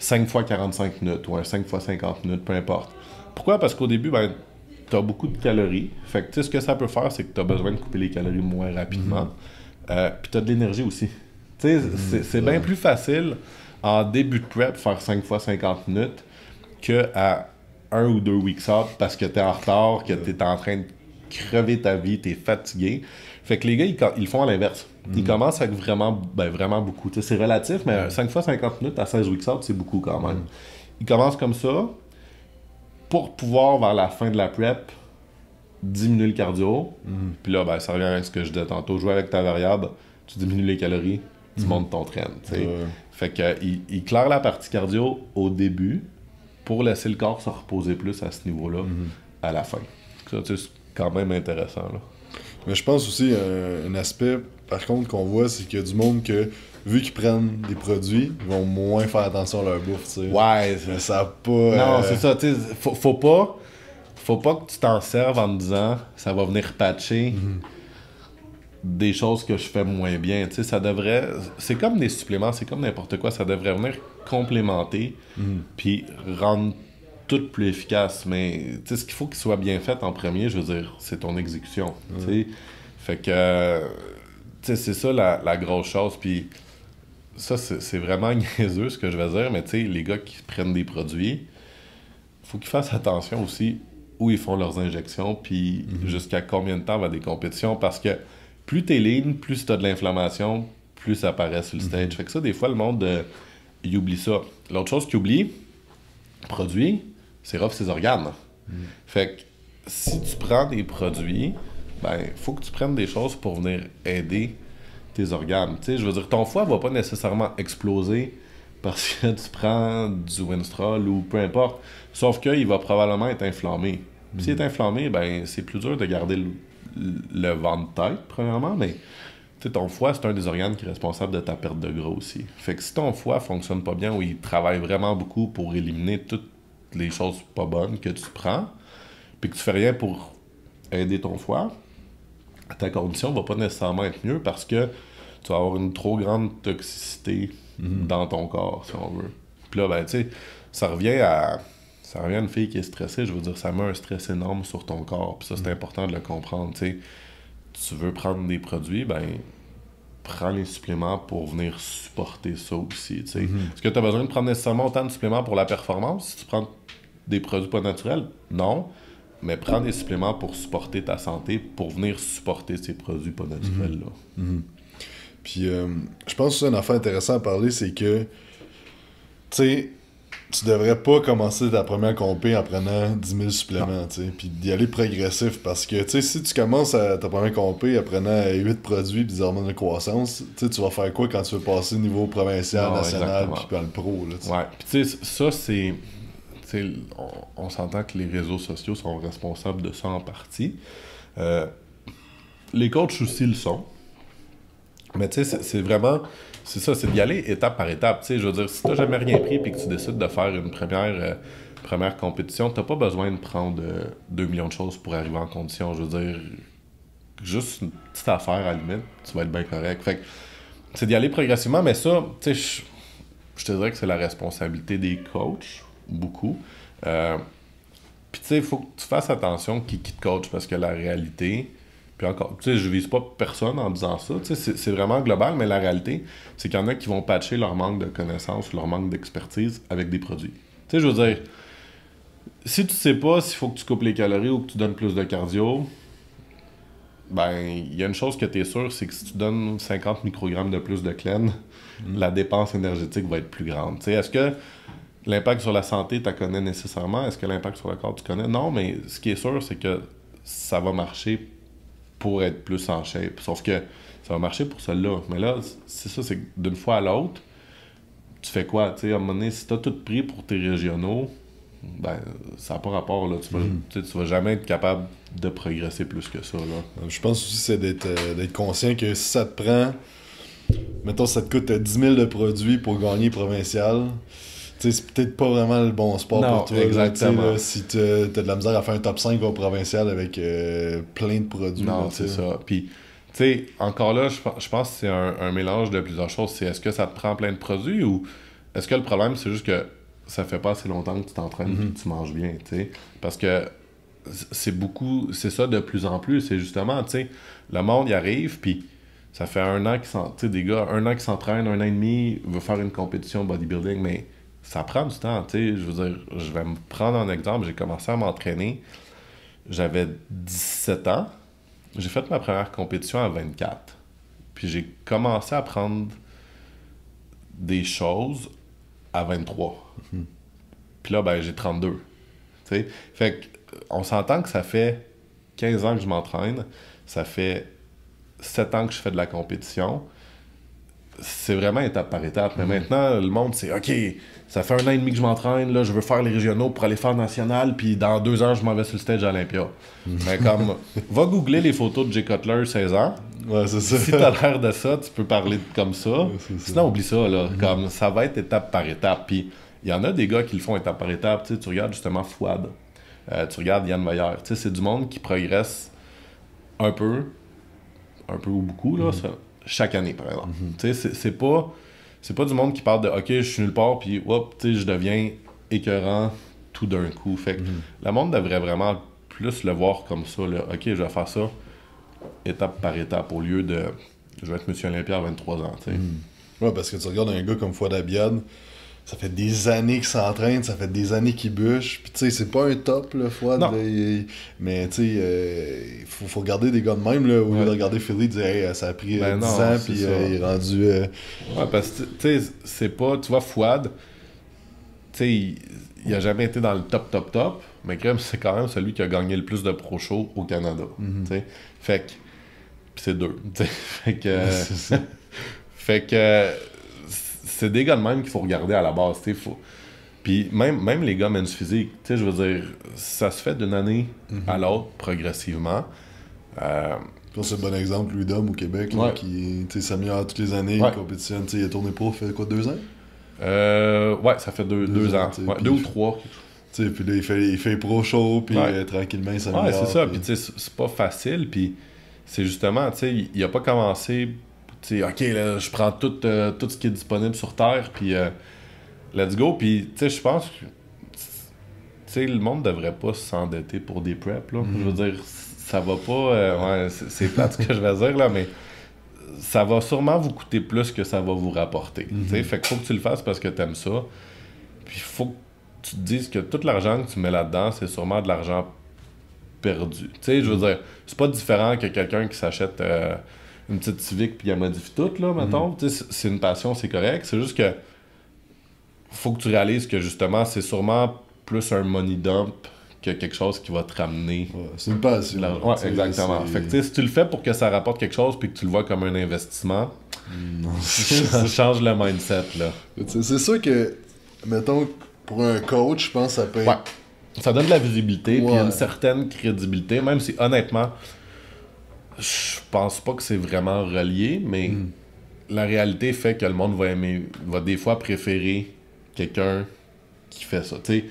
5 fois 45 minutes ou un 5 fois 50 minutes, peu importe. Pourquoi? Parce qu'au début, ben, t'as beaucoup de calories, fait que ce que ça peut faire, c'est que t'as besoin de couper les calories moins rapidement, puis t'as de l'énergie aussi. C'est bien plus facile en début de prep faire 5 fois 50 minutes qu'à un ou deux weeks out parce que t'es en retard, que t'es en train de crever ta vie, t'es fatigué. Fait que les gars, ils font à l'inverse. Ils commencent avec vraiment beaucoup. T'sais, c'est relatif, mais 5 fois 50 minutes à 16 weeks out, c'est beaucoup quand même. Ils commencent comme ça pour pouvoir, vers la fin de la prep, diminuer le cardio. Puis là, ben, ça revient à ce que je disais tantôt. Jouer avec ta variable, tu diminues les calories, tu montes ton train. Fait qu'il claire la partie cardio au début pour laisser le corps se reposer plus à ce niveau-là à la fin. Ça, c'est quand même intéressant, là. Mais je pense aussi un aspect, par contre, qu'on voit, c'est qu'il y a du monde que, vu qu'ils prennent des produits, ils vont moins faire attention à leur bouffe, tu sais. Ouais, mais ça a pas... Non, c'est ça, tu sais, faut pas que tu t'en serves en te disant « ça va venir patcher des choses que je fais moins bien », tu sais, ça devrait... C'est comme des suppléments, c'est comme n'importe quoi, ça devrait venir complémenter puis rendre tout plus efficace, mais tu sais, ce qu'il faut qu'il soit bien fait en premier, je veux dire, c'est ton exécution, tu sais. Fait que, tu sais, c'est ça la grosse chose, puis ça, c'est vraiment niaiseux ce que je vais dire, mais tu sais, les gars qui prennent des produits, faut qu'ils fassent attention aussi où ils font leurs injections, puis jusqu'à combien de temps va des compétitions, parce que plus t'es lean, plus t'as de l'inflammation, plus ça apparaît sur le stage. Fait que ça, des fois, le monde, il oublie ça. L'autre chose qu'il oublie, produit, c'est rough ses organes. Fait que si tu prends des produits, ben, faut que tu prennes des choses pour venir aider tes organes. Tu sais, je veux dire, ton foie va pas nécessairement exploser parce que tu prends du Winstrol ou peu importe. Sauf qu'il va probablement être inflammé. S'il est inflammé, ben, c'est plus dur de garder le ventre tête, premièrement, mais ton foie, c'est un des organes qui est responsable de ta perte de gras aussi. Fait que si ton foie fonctionne pas bien ou il travaille vraiment beaucoup pour éliminer toutes les choses pas bonnes que tu prends, puis que tu fais rien pour aider ton foie, ta condition va pas nécessairement être mieux parce que tu vas avoir une trop grande toxicité dans ton corps, si on veut. Puis là, ben, tu sais, ça revient à une fille qui est stressée. Je veux dire, ça met un stress énorme sur ton corps. Puis ça, c'est important de le comprendre. Tu sais, tu veux prendre des produits, ben, prends les suppléments pour venir supporter ça aussi. Tu sais, est-ce que tu as besoin de prendre nécessairement autant de suppléments pour la performance si tu prends des produits pas naturels? Non. Mais prends des suppléments pour supporter ta santé, pour venir supporter ces produits pas naturels-là. Puis, je pense que c'est une affaire intéressante à parler, c'est que, tu sais, tu devrais pas commencer ta première compé en prenant 10 000 suppléments, tu sais, puis d'y aller progressif, parce que, tu sais, si tu commences ta première compé en prenant 8 produits puis des hormones de croissance, tu sais, tu vas faire quoi quand tu veux passer au niveau provincial, national, puis dans le pro, là, t'sais. Ouais, puis tu sais, ça, c'est... T'sais, on s'entend que les réseaux sociaux sont responsables de ça en partie. Les coachs aussi le sont. Mais tu sais, c'est vraiment... C'est ça, c'est d'y aller étape par étape. T'sais, je veux dire, si t'as jamais rien pris et que tu décides de faire une première compétition, t'as pas besoin de prendre 2 millions de choses pour arriver en condition. Je veux dire, juste une petite affaire à la limite, tu vas être bien correct. Fait que c'est d'y aller progressivement, mais ça, tu sais, je te dirais que c'est la responsabilité des coachs. Beaucoup. Puis tu sais, il faut que tu fasses attention qui te coach, parce que la réalité, puis encore, tu sais, je vise pas personne en disant ça, tu sais, c'est vraiment global, mais la réalité, c'est qu'il y en a qui vont patcher leur manque de connaissances, leur manque d'expertise avec des produits. Tu sais, je veux dire, si tu sais pas s'il faut que tu coupes les calories ou que tu donnes plus de cardio, ben, il y a une chose que tu es sûr, c'est que si tu donnes 50 microgrammes de plus de clen, la dépense énergétique va être plus grande. Tu sais, est-ce que l'impact sur la santé, tu la connais nécessairement? Est-ce que l'impact sur le corps, tu connais? Non, mais ce qui est sûr, c'est que ça va marcher pour être plus en shape. Sauf que ça va marcher pour celle-là. Mais là, c'est ça, c'est que d'une fois à l'autre, tu fais quoi? Tu sais, à un moment donné, si tu as tout pris pour tes régionaux, ben, ça n'a pas rapport, là. Tu vas jamais être capable de progresser plus que ça, là. Je pense aussi, c'est d'être conscient que si ça te prend... Mettons, ça te coûte 10 000 de produits pour gagner provincial... T'sais, c'est peut-être pas vraiment le bon sport pour toi. Exactement. Là, si t'as de la misère à faire un top 5 au provincial avec plein de produits. Non, là, c'est ça. Puis, tu sais, encore là, je pense que c'est un mélange de plusieurs choses. C'est est-ce que ça te prend plein de produits ou est-ce que le problème, c'est juste que ça fait pas assez longtemps que tu t'entraînes et que tu manges bien, tu sais? Parce que c'est ça de plus en plus. C'est justement, tu sais, le monde y arrive, puis... Ça fait un an qu'ils s'entraînent, 1 an et demi, veut faire une compétition bodybuilding, mais ça prend du temps, tu sais. Je veux dire, je vais me prendre un exemple. J'ai commencé à m'entraîner, j'avais 17 ans. J'ai fait ma première compétition à 24. Puis j'ai commencé à prendre des choses à 23. Puis là, ben, j'ai 32. Tu sais, fait qu'on s'entend que ça fait 15 ans que je m'entraîne. Ça fait 7 ans que je fais de la compétition. C'est vraiment étape par étape. Mais maintenant, le monde, c'est « OK, ça fait 1 an et demi que je m'entraîne, là, je veux faire les régionaux pour aller faire national, puis dans 2 ans, je m'en vais sur le stage à Olympia. » Mais comme, va googler les photos de Jay Cutler, 16 ans. Ouais, c'est ça. Si t'as l'air de ça, tu peux parler comme ça. Ouais, sinon, oublie ça, là. Comme, ça va être étape par étape. Puis, il y en a des gars qui le font étape par étape. Tu sais, tu regardes justement Fouad. Tu regardes Yann Meyer. Tu sais, c'est du monde qui progresse un peu ou beaucoup, là, ça, chaque année, par exemple. Tu sais, c'est pas du monde qui parle de « OK, je suis nulle part, puis hop, tu sais, je deviens écœurant tout d'un coup. » Fait que le monde devrait vraiment plus le voir comme ça, là. « OK, je vais faire ça étape par étape, au lieu de « Je vais être monsieur Olympia à 23 ans, tu sais. Ouais, parce que tu regardes un gars comme Fouad Abiad, ça fait des années qu'il s'entraîne, ça fait des années qu'il bûche. Puis tu sais, c'est pas un top, le Fouad. Là, mais tu sais, il faut regarder des gars de même, là, au lieu de regarder Phil Heath, dire hey, ça a pris 10 ans, puis il est rendu... Ouais, parce que tu sais, c'est pas... Tu vois, Fouad, tu sais, il a jamais été dans le top, mais c'est quand même celui qui a gagné le plus de pro show au Canada. Tu sais, fait que... Puis c'est 2, tu sais. Fait que... fait que... C'est des gars de même qu'il faut regarder à la base, tu sais. Puis même les gars men's physique, tu sais, je veux dire, ça se fait d'une année à l'autre, progressivement. C'est un bon exemple, lui d'homme au Québec, là, qui s'améliore toutes les années, il compétitionne, tu sais, il a tourné pro, fait quoi, 2 ans? Ouais, ça fait 2 ans. Ouais, 2 ou 3. Tu sais, puis là, il fait pro chaud, puis tranquillement, il s'améliore. Ouais, c'est ça, puis tu sais, c'est pas facile, puis c'est justement, tu sais, il a pas commencé... « OK, là, je prends tout ce qui est disponible sur Terre, puis Let's go. Puis, tu sais, je pense que le monde devrait pas s'endetter pour des preps. Là. Je veux dire, ça va pas. Ouais, c'est plate ce que je vais dire, là, mais ça va sûrement vous coûter plus que ça va vous rapporter. Fait qu'il faut que tu le fasses parce que t'aimes ça. Puis, il faut que tu te dises que tout l'argent que tu mets là-dedans, c'est sûrement de l'argent perdu. Tu sais, je veux dire, c'est pas différent que quelqu'un qui s'achète une petite Civic puis elle modifie tout, là, mettons. Tu sais, c'est une passion, c'est correct. C'est juste que faut que tu réalises que justement, c'est sûrement plus un money dump que quelque chose qui va te ramener. Ouais, c'est une passion. La... Ouais, exactement. Fait que tu sais, si tu le fais pour que ça rapporte quelque chose puis que tu le vois comme un investissement, ça change le mindset, là. C'est sûr que, mettons, pour un coach, je pense que ça peut être... Ouais. Ça donne de la visibilité puis une certaine crédibilité, même si honnêtement, je pense pas que c'est vraiment relié, mais la réalité fait que le monde va aimer, va des fois préférer quelqu'un qui fait ça. Tu sais,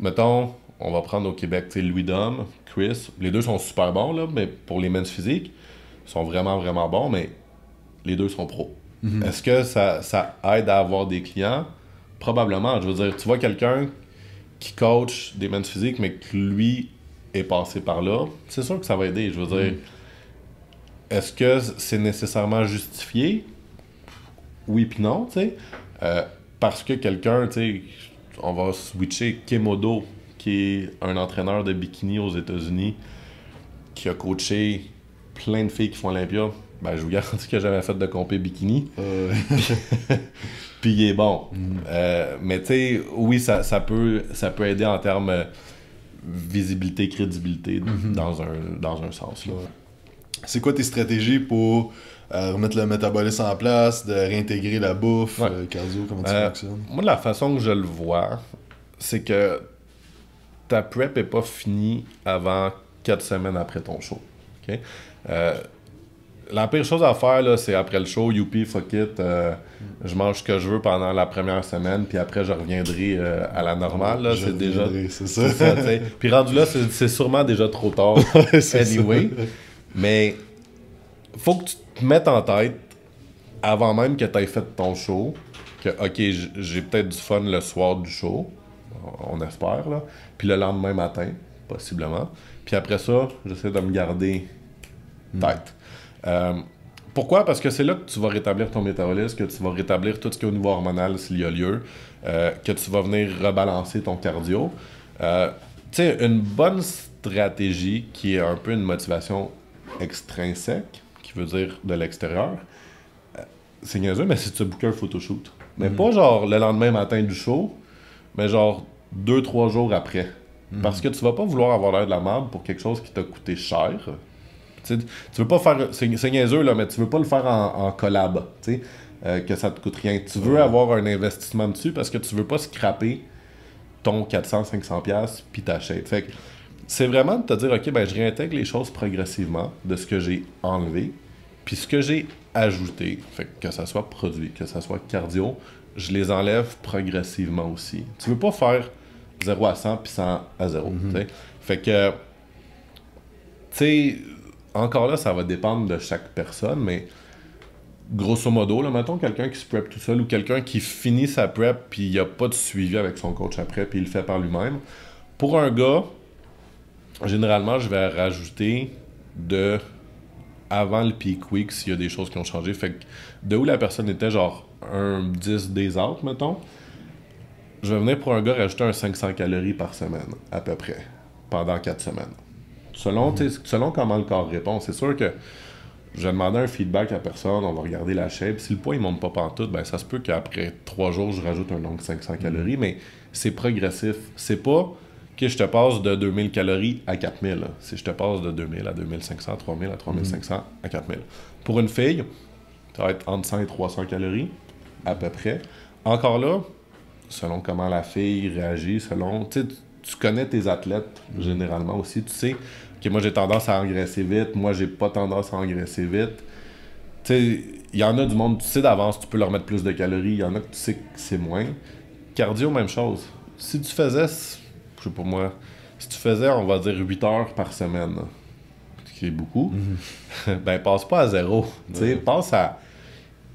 mettons, on va prendre au Québec, tu sais, Louis Dom, Chris, les deux sont super bons, là, mais pour les men's physiques, ils sont vraiment, vraiment bons, mais les deux sont pros. Est-ce que ça aide à avoir des clients? Probablement. Je veux dire, tu vois quelqu'un qui coach des men's physiques, mais que lui est passé par là, c'est sûr que ça va aider. Je veux dire, est-ce que c'est nécessairement justifié? Oui puis non, tu sais. Parce que quelqu'un, tu sais, on va switcher Kemodo, qui est un entraîneur de bikini aux États-Unis, qui a coaché plein de filles qui font Olympia. Ben, je vous garantis que j'avais fait de compé bikini. Puis il est bon. Mais tu sais, oui, ça peut aider en termes visibilité, crédibilité, dans un sens, là. C'est quoi tes stratégies pour remettre le métabolisme en place, de réintégrer la bouffe, le cardio, comment tu fonctionnes? Moi, la façon que je le vois, c'est que ta prep n'est pas finie avant 4 semaines après ton show. Okay? La pire chose à faire, là, c'est après le show, youpi, fuck it, je mange ce que je veux pendant la première semaine, puis après je reviendrai à la normale. Là, c'est déjà. C'est ça. Puis rendu là, c'est sûrement déjà trop tard. Anyway. Ça. Mais faut que tu te mettes en tête, avant même que tu aies fait ton show, que ok, j'ai peut-être du fun le soir du show, on espère, là, puis le lendemain matin, possiblement. Puis après ça, j'essaie de me garder tête. Pourquoi? Parce que c'est là que tu vas rétablir ton métabolisme, que tu vas rétablir tout ce qui est au niveau hormonal s'il y a lieu, que tu vas venir rebalancer ton cardio. Tu sais, une bonne stratégie qui est un peu une motivation extrinsèque, qui veut dire de l'extérieur, c'est niaiseux, mais si tu bookes un photoshoot. Mais pas genre le lendemain matin du show, mais genre 2-3 jours après. Parce que tu vas pas vouloir avoir l'air de la merde pour quelque chose qui t'a coûté cher. T'sais, tu veux pas faire... C'est niaiseux, là, mais tu veux pas le faire en collab, que ça te coûte rien. Tu veux avoir un investissement dessus parce que tu veux pas scraper ton 400-500$ puis t'achètes. Fait que c'est vraiment de te dire, ok, ben je réintègre les choses progressivement de ce que j'ai enlevé, puis ce que j'ai ajouté. Fait que ça soit produit, que ça soit cardio, je les enlève progressivement aussi. Tu veux pas faire 0 à 100 puis 100 à 0. Fait que, tu sais, encore là, ça va dépendre de chaque personne, mais grosso modo, là, mettons quelqu'un qui se prep tout seul ou quelqu'un qui finit sa prep puis il n'y a pas de suivi avec son coach après puis il le fait par lui-même. Pour un gars, généralement, je vais rajouter de avant le peak week s'il y a des choses qui ont changé. Fait que de où la personne était, genre un 10 days out, mettons, je vais venir pour un gars rajouter un 500 calories par semaine, à peu près, pendant 4 semaines. Selon comment le corps répond. C'est sûr que je vais demander un feedback à personne, on va regarder la shape. Si le poids ne monte pas pantoute, ben ça se peut qu'après 3 jours, je rajoute un long 500 calories, mais c'est progressif. C'est pas... OK, je te passe de 2000 calories à 4000. Si je te passe de 2000 à 2500, à 3000 à 3500, à 4000. Pour une fille, ça va être entre 100 et 300 calories, à peu près. Encore là, selon comment la fille réagit, selon... Tu connais tes athlètes, généralement, aussi. Tu sais, OK, moi, j'ai tendance à engraisser vite. Moi, j'ai pas tendance à engraisser vite. Tu sais, il y en a du monde, tu sais d'avance, tu peux leur mettre plus de calories. Il y en a que tu sais que c'est moins. Cardio, même chose. Si tu faisais... pour moi, si tu faisais, on va dire, 8 heures par semaine, ce qui est beaucoup, ben passe pas à 0, passe à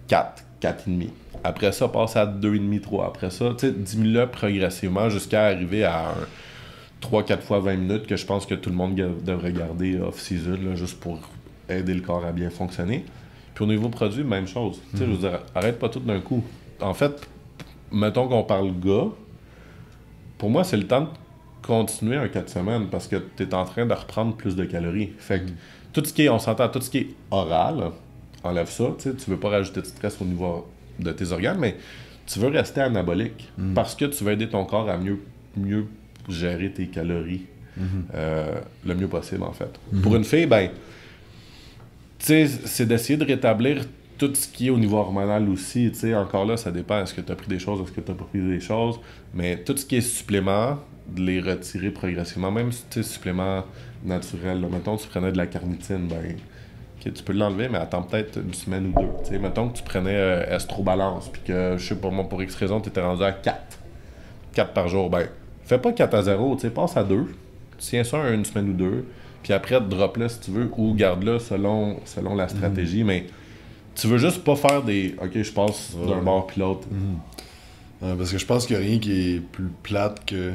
4, 4,5. Après ça, passe à 2,5, 3. Après ça, tu sais, diminue-le progressivement jusqu'à arriver à 3-4 fois 20 minutes que je pense que tout le monde devrait garder off-season, là, juste pour aider le corps à bien fonctionner. Puis au niveau produit, même chose. Tu sais, je veux dire, arrête pas tout d'un coup. En fait, mettons qu'on parle gars, pour moi, c'est le temps de continuer en 4 semaines parce que tu es en train de reprendre plus de calories. Fait que tout ce qui est, on s'entend, tout ce qui est oral, enlève ça. Tu sais, tu veux pas rajouter de stress au niveau de tes organes, mais tu veux rester anabolique parce que tu veux aider ton corps à mieux gérer tes calories le mieux possible, en fait. Pour une fille, ben, tu sais, c'est d'essayer de rétablir tout ce qui est au niveau hormonal aussi. Tu sais, encore là, ça dépend. Est-ce que tu as pris des choses, est-ce que tu n'as pas pris des choses? Mais tout ce qui est supplément, de les retirer progressivement. Même si tu es supplément naturel, là, mettons tu prenais de la carnitine, ben, okay, tu peux l'enlever, mais attends peut-être une semaine ou deux. Tu sais, mettons que tu prenais Estrobalance, puis que, je sais pas, moi, pour X raison, tu étais rendu à 4 par jour. Ben, fais pas 4 à 0, tu sais, passe à 2. Tiens ça une semaine ou deux, puis après, drop-le si tu veux, ou garde-le selon la stratégie. Mais tu veux juste pas faire des « Ok, je passe d'un bord puis l'autre. » Parce que je pense qu'il n'y a rien qui est plus plate que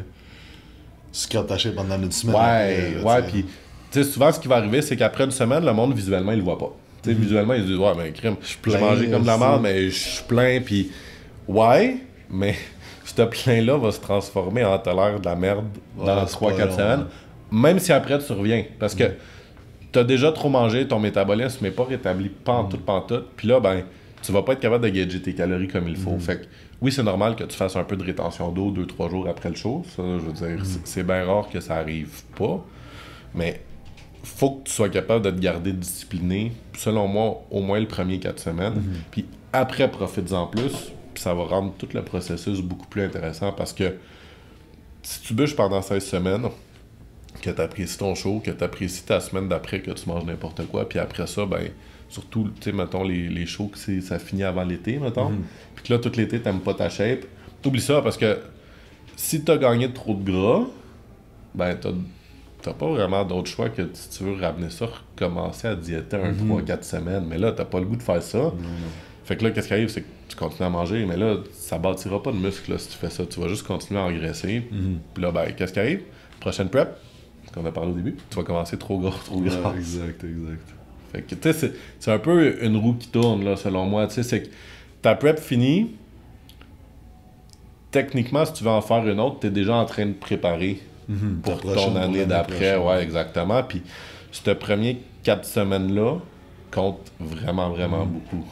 ce qui est attaché pendant une semaine. Ouais, puis tu sais, souvent, ce qui va arriver, c'est qu'après une semaine, le monde, visuellement, il le voit pas. Tu sais, visuellement, il se dit « Ouais, mais crime, j'ai mangé comme de la merde, mais je suis plein. » Puis ouais, mais ce plein-là va se transformer en tolère de la merde dans 3-4 semaines. Même si après, tu reviens. Parce que t'as déjà trop mangé, ton métabolisme n'est pas rétabli pantoute. Puis là, ben, tu vas pas être capable de gager tes calories comme il faut. Fait que, oui, c'est normal que tu fasses un peu de rétention d'eau 2-3 jours après le show. Ça, je veux dire, c'est bien rare que ça arrive pas. Mais faut que tu sois capable de te garder discipliné. Selon moi, au moins le premier 4 semaines. Puis après, profites-en plus. Puis ça va rendre tout le processus beaucoup plus intéressant parce que si tu bûches pendant 16 semaines, que tu apprécies ton show, que tu apprécies ta semaine d'après, que tu manges n'importe quoi, puis après ça, ben surtout, tu sais, mettons, les shows, que ça finit avant l'été, mettons, puis que là, tout l'été, t'aimes pas ta shape, t'oublies ça parce que si t'as gagné trop de gras, ben t'as pas vraiment d'autre choix que si tu veux ramener ça, recommencer à diéter un 3-4 semaines, mais là, t'as pas le goût de faire ça. Fait que là, qu'est-ce qui arrive, c'est que tu continues à manger, mais là, ça bâtira pas de muscle là, si tu fais ça. Tu vas juste continuer à engraisser. Puis là, ben, qu'est-ce qui arrive? Prochaine prep, qu'on a parlé au début, tu vas commencer trop gras, trop gras. Exact. Fait que, tu sais, c'est un peu une roue qui tourne, là, selon moi. Tu sais, c'est que ta prep finie, techniquement, si tu veux en faire une autre, t'es déjà en train de préparer pour ton année d'après. Ouais, exactement. Puis, ce premier 4 semaines-là compte vraiment, vraiment beaucoup.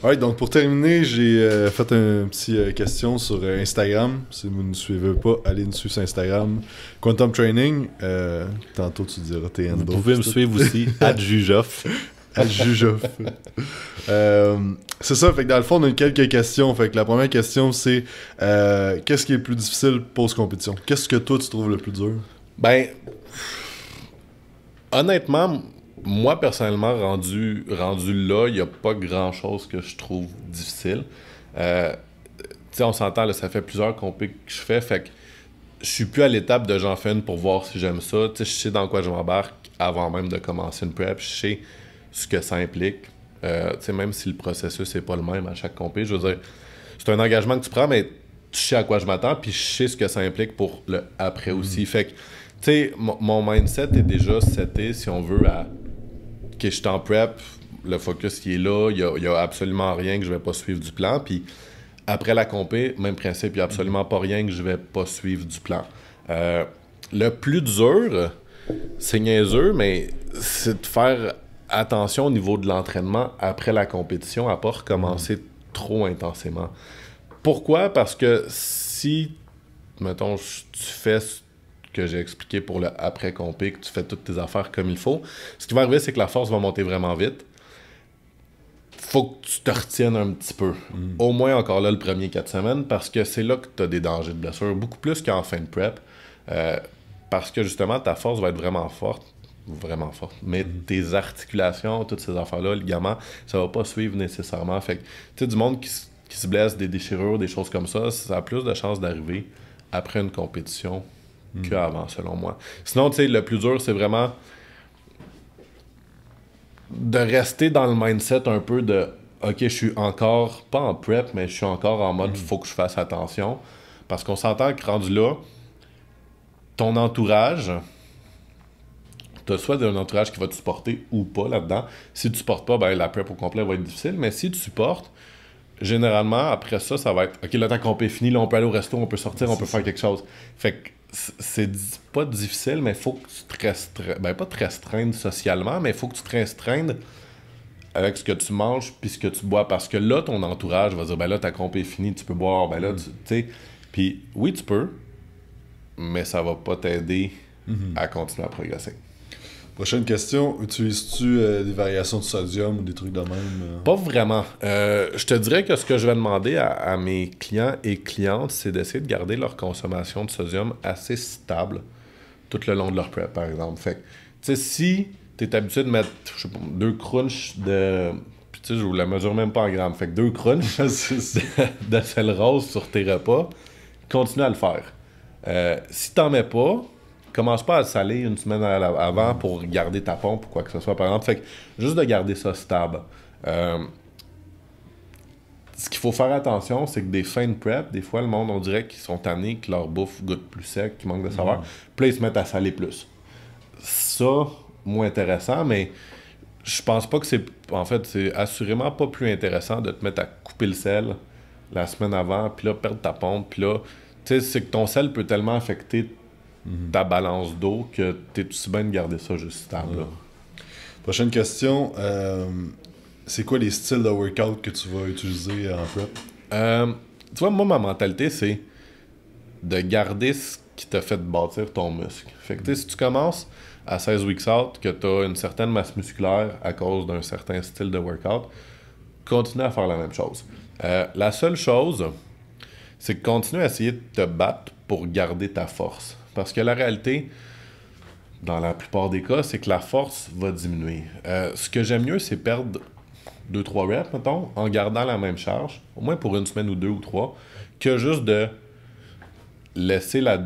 Alright, donc pour terminer, j'ai fait une petite question sur Instagram. Si vous ne nous suivez pas, allez nous suivre sur Instagram. Quantum Training, tantôt tu diras tes handles. Vous pouvez me suivre aussi, @Jugeoff. @Jugeoff. C'est ça, fait que dans le fond, on a quelques questions. Fait que la première question, c'est qu'est-ce qui est le plus difficile post-compétition? Qu'est-ce que toi, tu trouves le plus dur? Ben, honnêtement, moi, personnellement, rendu là, il n'y a pas grand-chose que je trouve difficile. Tu sais, on s'entend, là, ça fait plusieurs compés que je fais, fait que je suis plus à l'étape de j'en fais une pour voir si j'aime ça. Tu sais, je sais dans quoi je m'embarque avant même de commencer une prep. Je sais ce que ça implique. Tu sais, même si le processus n'est pas le même à chaque compé, je veux dire, c'est un engagement que tu prends, mais je sais à quoi je m'attends, puis je sais ce que ça implique pour le après aussi. Fait que, tu sais, mon mindset est déjà seté, si on veut, à... que je suis en prep, le focus qui est là, il n'y a absolument rien que je vais pas suivre du plan. Puis après la compé, même principe, il n'y a absolument pas rien que je vais pas suivre du plan. Le plus dur, c'est niaiseux, mais c'est de faire attention au niveau de l'entraînement après la compétition, à pas recommencer trop intensément. Pourquoi? Parce que si, mettons, tu fais... que j'ai expliqué pour le après-compé, que tu fais toutes tes affaires comme il faut. Ce qui va arriver, c'est que la force va monter vraiment vite. Faut que tu te retiennes un petit peu. Au moins encore là, le premier 4 semaines, parce que c'est là que tu as des dangers de blessure, beaucoup plus qu'en fin de prep. Parce que justement, ta force va être vraiment forte, mais tes articulations, toutes ces affaires-là, le ligament, ça va pas suivre nécessairement. Fait que, tu sais, du monde qui se blesse, des déchirures, des choses comme ça, ça a plus de chances d'arriver après une compétition qu'avant, selon moi. Sinon, tu sais, le plus dur, c'est vraiment de rester dans le mindset un peu de OK, je suis encore, pas en prep, mais je suis encore en mode, faut que je fasse attention. Parce qu'on s'entend que rendu là, ton entourage, tu as soit un entourage qui va te supporter ou pas là-dedans. Si tu supportes pas, ben la prep au complet va être difficile. Mais si tu supportes, généralement, après ça, ça va être OK, le temps qu'on peut finir, là, on peut aller au resto, on peut sortir, on peut faire quelque chose. Fait que c'est pas difficile, mais faut que tu te restreignes. Ben, pas te restreindre socialement, mais faut que tu te restreignes avec ce que tu manges puis ce que tu bois. Parce que là, ton entourage va dire, ben là, ta comp est finie, tu peux boire, ben là, tu sais. Puis oui, tu peux, mais ça va pas t'aider à continuer à progresser. Prochaine question, utilises-tu des variations de sodium ou des trucs de même? Pas vraiment. Je te dirais que ce que je vais demander à mes clients et clientes, c'est d'essayer de garder leur consommation de sodium assez stable tout le long de leur prep, par exemple. Fait que, tu sais, si t'es habitué de mettre, je sais pas, 2 crunchs de... Puis tu sais, je vous la mesure même pas en grammes. Fait que 2 crunchs de sel rose sur tes repas, continue à le faire. Si t'en mets pas, commence pas à le saler une semaine avant pour garder ta pompe ou quoi que ce soit, par exemple. Fait que juste de garder ça stable. Ce qu'il faut faire attention, c'est que des fins de prep, des fois, le monde, on dirait qu'ils sont tannés, que leur bouffe goûte plus sec, qu'ils manquent de saveur. Puis là, ils se mettent à saler plus. Ça... moins intéressant, mais je pense pas que c'est... En fait, c'est assurément pas plus intéressant de te mettre à couper le sel la semaine avant, puis là, perdre ta pompe, puis là... Tu sais, c'est que ton sel peut tellement affecter ta balance d'eau que t'es aussi bien de garder ça juste stable. Prochaine question. C'est quoi les styles de workout que tu vas utiliser en prep? Tu vois, moi, ma mentalité, c'est de garder ce qui t'a fait bâtir ton muscle. Fait que, tu sais, si tu commences... à 16 weeks out, que tu as une certaine masse musculaire à cause d'un certain style de workout, continue à faire la même chose. La seule chose, c'est que continue à essayer de te battre pour garder ta force. Parce que la réalité, dans la plupart des cas, c'est que la force va diminuer. Ce que j'aime mieux, c'est perdre 2-3 reps, mettons, en gardant la même charge, au moins pour une semaine ou 2 ou 3, que juste de laisser la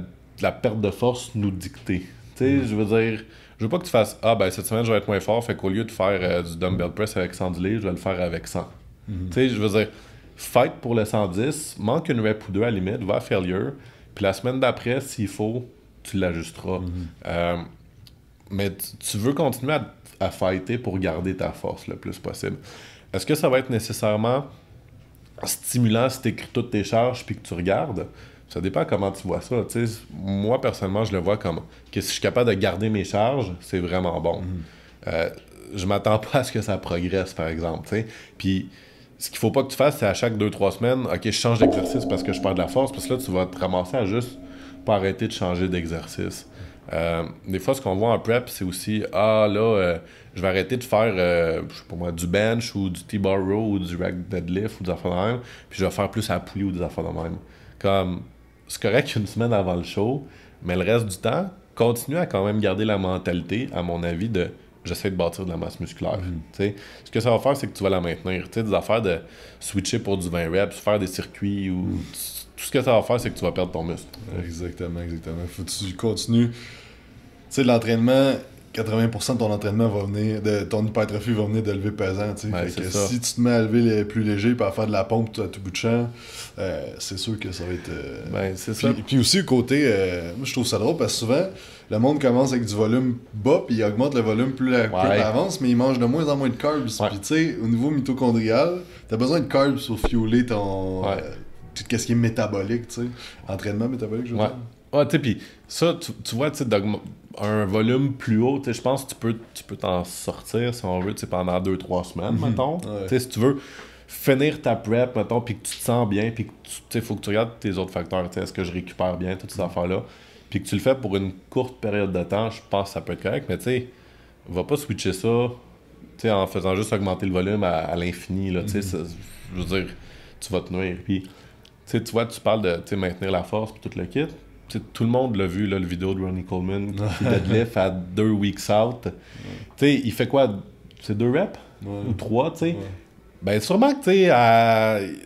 perte de force nous dicter. Je veux dire, je veux pas que tu fasses « Ah, ben cette semaine, je vais être moins fort, fait qu'au lieu de faire du dumbbell press avec 110 livres, je vais le faire avec 100. » Tu sais, je veux dire, fight pour le 110, manque une rep ou 2 à la limite, va à failure, puis la semaine d'après, s'il faut, tu l'ajusteras. Mais tu veux continuer à fighter pour garder ta force le plus possible. Est-ce que ça va être nécessairement stimulant si tu écris toutes tes charges puis que tu regardes? Ça dépend comment tu vois ça. T'sais, moi, personnellement, je le vois comme que si je suis capable de garder mes charges, c'est vraiment bon. Je m'attends pas à ce que ça progresse, par exemple. T'sais. Puis, ce qu'il faut pas que tu fasses, c'est à chaque 2-3 semaines, OK, je change d'exercice parce que je perds de la force, parce que là, tu vas te ramasser à juste pas arrêter de changer d'exercice. Des fois, ce qu'on voit en prep, c'est aussi « Ah, là, je vais arrêter de faire du bench ou du T-bar row ou du rack deadlift ou des affaires de même, puis je vais faire plus à la poulie ou des affaires de même. » Comme... C'est correct une semaine avant le show, mais le reste du temps, continue à quand même garder la mentalité, à mon avis, de « j'essaie de bâtir de la masse musculaire ». Ce que ça va faire, c'est que tu vas la maintenir. T'sais, des affaires de switcher pour du 20 reps, faire des circuits, ou tout ce que ça va faire, c'est que tu vas perdre ton muscle. Exactement, exactement. Faut que tu continues. Tu sais, l'entraînement, 80% de ton entraînement va venir, de ton hypertrophie va venir de lever pesant. Ben, fait que si tu te mets à lever les plus légers et à faire de la pompe à tout bout de champ, c'est sûr que ça va être... Ben, c'est ça. Puis aussi, côté... moi, je trouve ça drôle parce que souvent, le monde commence avec du volume bas puis il augmente le volume plus avance, mais il mange de moins en moins de carbs. Puis tu sais, au niveau mitochondrial, t'as besoin de carbs pour fueler ton... tout ce qui est métabolique, tu sais. Entraînement métabolique, je veux dire. Ouais, tu sais, puis ça, tu vois, tu sais, d'augmenter un volume plus haut, je pense que tu peux t'en sortir, si on veut, pendant 2-3 semaines, mettons. Si tu veux finir ta prep, mettons, puis que tu te sens bien, puis que faut que tu regardes tes autres facteurs, est-ce que je récupère bien, toutes ces affaires-là, puis que tu le fais pour une courte période de temps, je pense que ça peut être correct, mais tu sais, va pas switcher ça, tu sais, en faisant juste augmenter le volume à l'infini, là, tu sais, je veux dire, tu vas te nuire. Puis, tu vois, tu parles de maintenir la force, puis tout le kit. T'sais, tout le monde l'a vu, là, le vidéo de Ronnie Coleman qui deadlift à 2 weeks out. T'sais, il fait quoi? C'est 2 reps? Ou 3, tu sais? Ben, sûrement que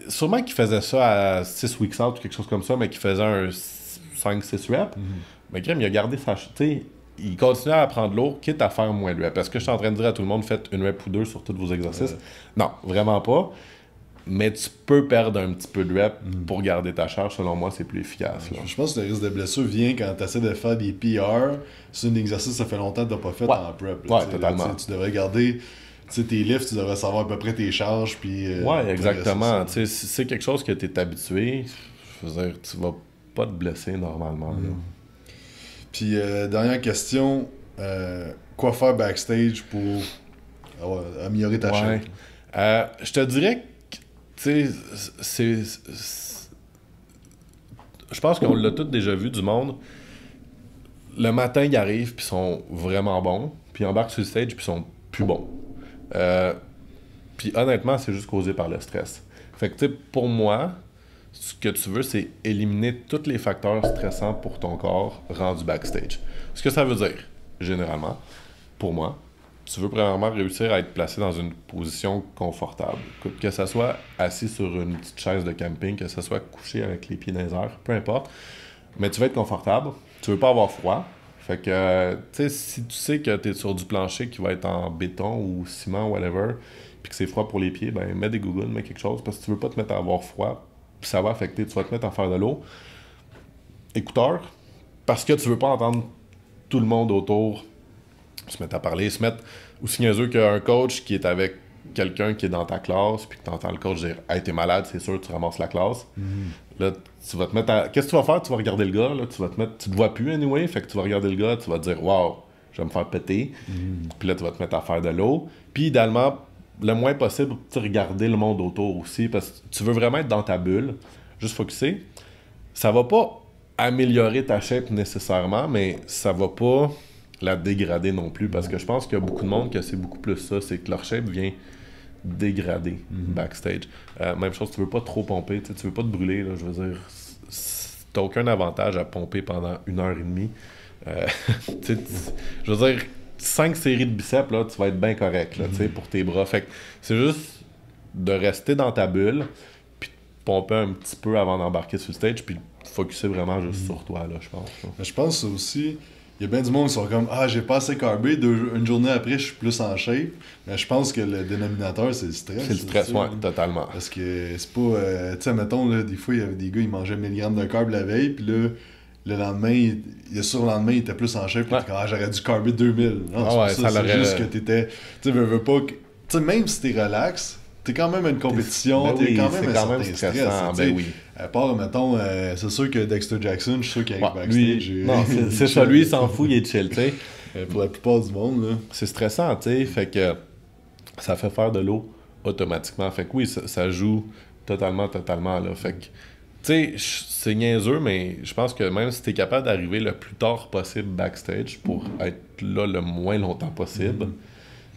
sûrement qu'il faisait ça à 6 weeks out ou quelque chose comme ça, mais qu'il faisait un 5-6 reps. Mais crème, il a gardé sa... il continue à prendre l'eau, quitte à faire moins de reps. Est-ce que je suis en train de dire à tout le monde, faites une rep ou deux sur tous vos exercices? Non, vraiment pas. Mais tu peux perdre un petit peu de rep pour garder ta charge. Selon moi, c'est plus efficace. Là. Je pense que le risque de blessure vient quand tu essaies de faire des PR. C'est un exercice que ça fait longtemps que tu n'as pas fait en prep. Là, totalement. Tu devrais garder tes lifts, tu devrais savoir à peu près tes charges. Puis, ouais, exactement. Si c'est quelque chose que tu es habitué, je veux dire, tu vas pas te blesser normalement. Là. Puis, dernière question, quoi faire backstage pour améliorer ta chaîne? Je te dirais que, tu sais, je pense qu'on l'a tous déjà vu du monde. Le matin, ils arrivent, puis ils sont vraiment bons. Puis ils embarquent sur le stage, puis ils sont plus bons. Puis honnêtement, c'est juste causé par le stress. Fait que, tu sais, pour moi, ce que tu veux, c'est éliminer tous les facteurs stressants pour ton corps rendu backstage. Ce que ça veut dire, généralement, pour moi, tu veux premièrement réussir à être placé dans une position confortable. Que ça soit assis sur une petite chaise de camping, que ça soit couché avec les pieds dans les airs, peu importe. Mais tu veux être confortable, tu veux pas avoir froid. Fait que, tu sais, si tu sais que tu es sur du plancher qui va être en béton ou ciment, whatever, puis que c'est froid pour les pieds, ben mets des gougounes, mets quelque chose, parce que tu veux pas te mettre à avoir froid. Puis ça va affecter, tu vas te mettre à faire de l'eau. Écouteurs, parce que tu veux pas entendre tout le monde autour se mettre à parler, se mettre aussi niaiseux qu'un coach qui est avec quelqu'un qui est dans ta classe, puis que tu entends le coach dire « Hey, t'es malade, c'est sûr, tu ramasses la classe. Là, tu vas te mettre à... Qu'est-ce que tu vas faire? Tu vas regarder le gars, là, tu vas te mettre... Tu te vois plus anyway, fait que tu vas regarder le gars, tu vas te dire « Wow, je vais me faire péter. » Puis là, tu vas te mettre à faire de l'eau. Puis idéalement, le moins possible, tu regarder le monde autour aussi, parce que tu veux vraiment être dans ta bulle, juste focusser. Ça va pas améliorer ta shape nécessairement, mais ça va pas la dégrader non plus, parce que je pense qu'il y a beaucoup de monde que c'est beaucoup plus ça, c'est que leur shape vient dégrader backstage. Même chose, tu veux pas trop pomper, tu veux pas te brûler, là, je veux dire, t'as aucun avantage à pomper pendant 1h30. Je veux dire, 5 séries de biceps, là, tu vas être bien correct là, pour tes bras. Fait que c'est juste de rester dans ta bulle, puis de pomper un petit peu avant d'embarquer sur le stage, puis de focusser vraiment juste sur toi, là, je pense. Là. Je pense aussi, il y a bien du monde qui sont comme « Ah, j'ai pas assez carbé, une journée après, je suis plus en shape. » Mais je pense que le dénominateur, c'est le stress. C'est le stress, oui, totalement. Parce que c'est pas... tu sais, mettons, là, des fois, il y avait des gars, ils mangeaient 1000 grammes de carb la veille, puis là... Le lendemain, le surlendemain, il était plus en shape. Ouais. Ah, j'aurais dû carber 2000. Non, ah ouais, ça, c'est juste que t'étais... Tu veux pas que... Tu sais, même si t'es relax, t'es quand même à une compétition, t'es quand même un certain stress. À part, mettons, c'est sûr que Dexter Jackson, je suis sûr qu'il arrive backstage. Non, c'est ça, lui, il s'en fout, il est chill, tu sais. Pour la plupart du monde, là. C'est stressant, tu sais, fait que ça fait faire de l'eau automatiquement. Fait que oui, ça joue totalement, là, fait que... Tu sais, c'est niaiseux, mais je pense que même si tu es capable d'arriver le plus tard possible backstage pour être là le moins longtemps possible,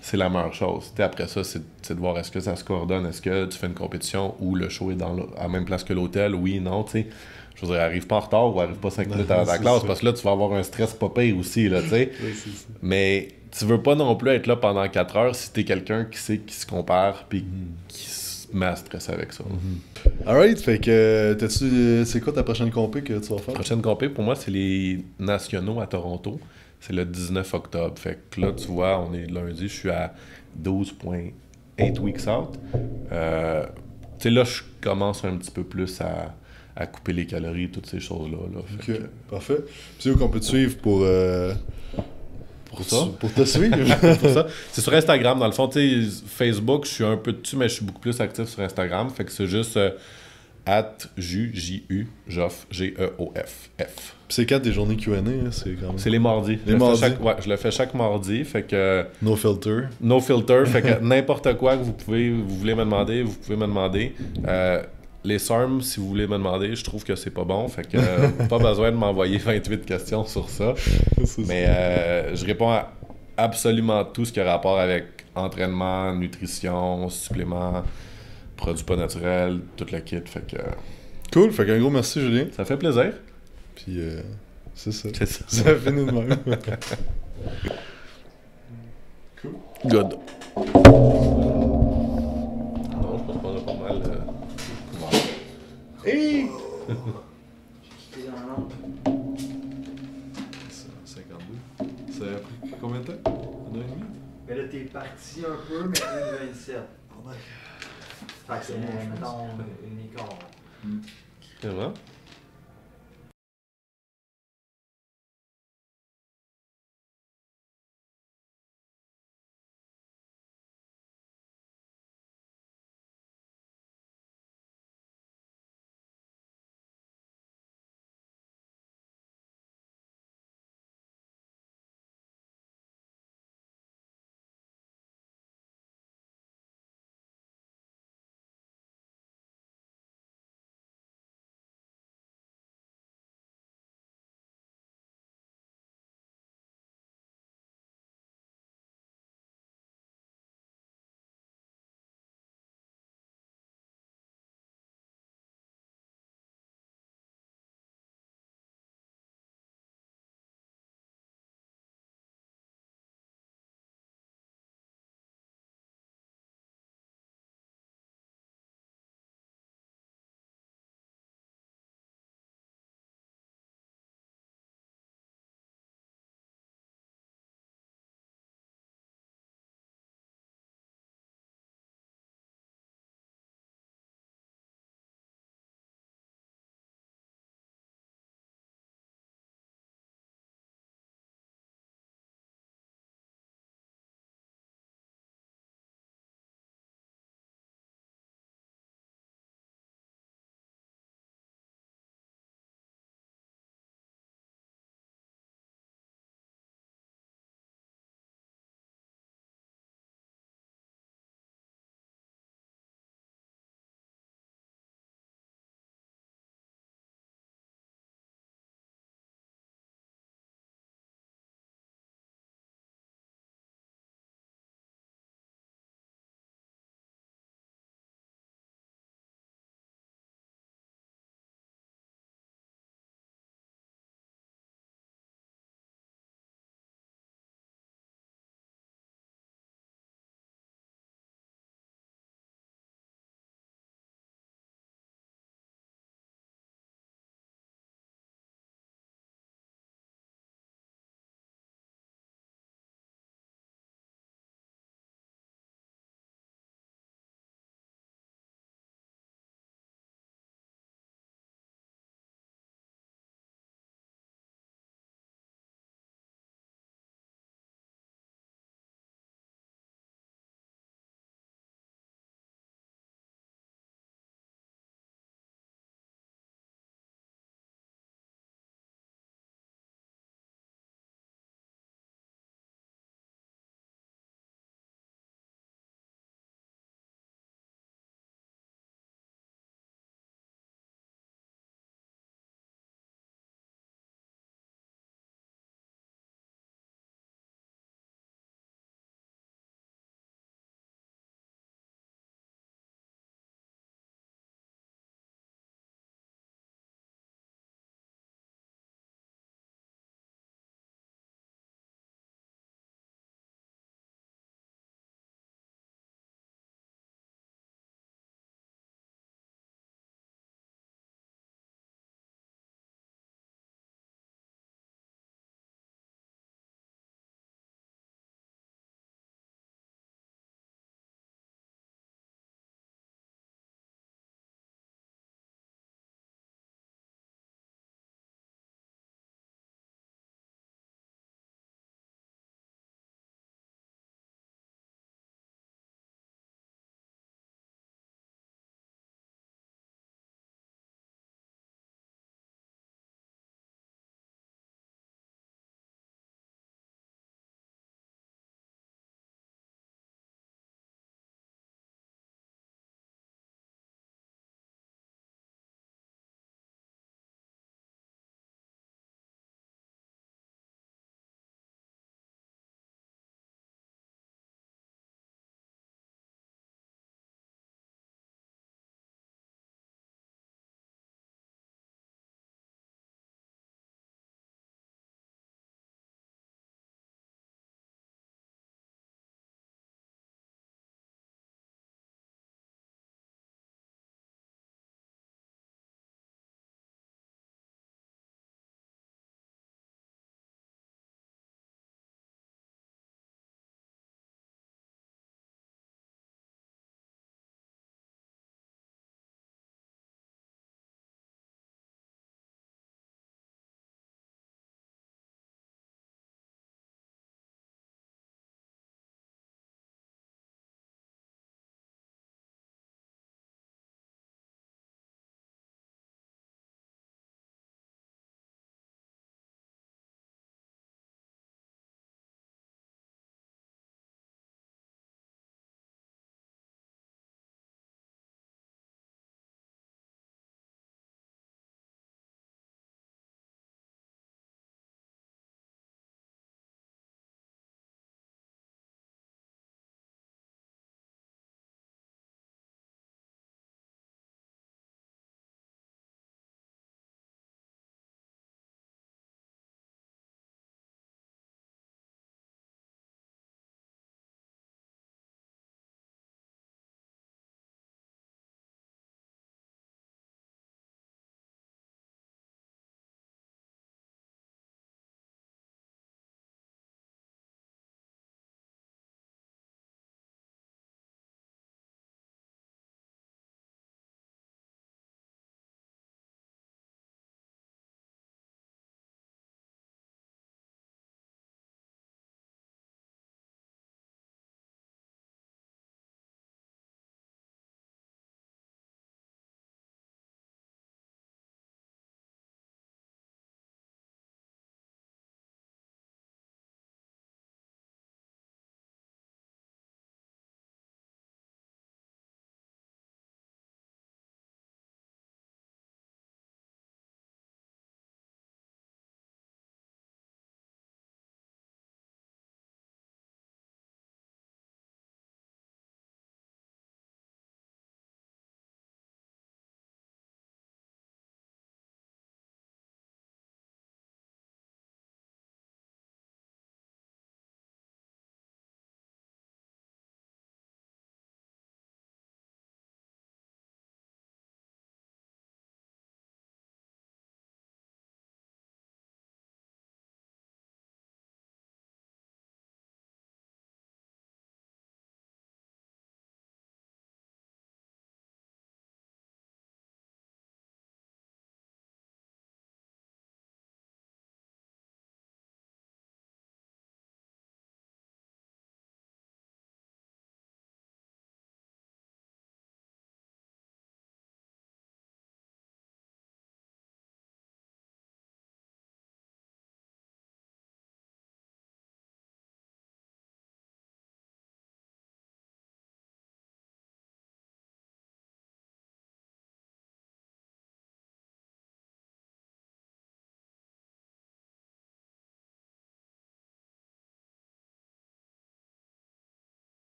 c'est la meilleure chose. T'sais, après ça, c'est de voir est-ce que ça se coordonne, est-ce que tu fais une compétition où le show est à la même place que l'hôtel, oui, non, tu sais. Je veux dire, arrive pas en retard ou arrive pas 5 minutes avant ta classe, parce que là, tu vas avoir un stress pas pire aussi, là, tu sais. Mais tu veux pas non plus être là pendant 4 heures si t'es quelqu'un qui sait qui se compare, puis qui mais stress avec ça. Alright, fait que c'est quoi ta prochaine compé que tu vas faire? Prochaine compé pour moi, c'est les nationaux à Toronto. C'est le 19 octobre. Fait que là, tu vois, on est lundi, je suis à 12.8 weeks out. Tu sais, là, je commence un petit peu plus à couper les calories, toutes ces choses-là. Là. Ok, parfait. Puis où qu'on peut te suivre pour ça? Pour te suivre. C'est sur Instagram, dans le fond. Tu sais, Facebook, je suis un peu dessus, mais je suis beaucoup plus actif sur Instagram. Fait que c'est juste @Jugeoff, G-E-O-F, F. C'est quand des journées Q&A, hein? C'est quand même... C'est les mardis. Je le fais chaque mardi, fait que... No filter. No filter, fait que n'importe quoi que vous voulez me demander, vous pouvez me demander. Les SARM, si vous voulez me demander, je trouve que c'est pas bon. Fait que pas besoin de m'envoyer 28 questions sur ça. Mais je réponds à absolument tout ce qui a rapport avec entraînement, nutrition, suppléments, produits pas naturels, tout le kit. Fait que... Cool. Fait qu'un gros merci, Julien. Ça fait plaisir. Puis c'est ça. C'est ça. Ça finit de même. Cool. Good. Non, je pense qu'on a pas mal... Hey! J'ai quitté dans la lampe. 52. t'es parti un peu, mais une 27. Fait que c'est, mettons, une licorne. Comment?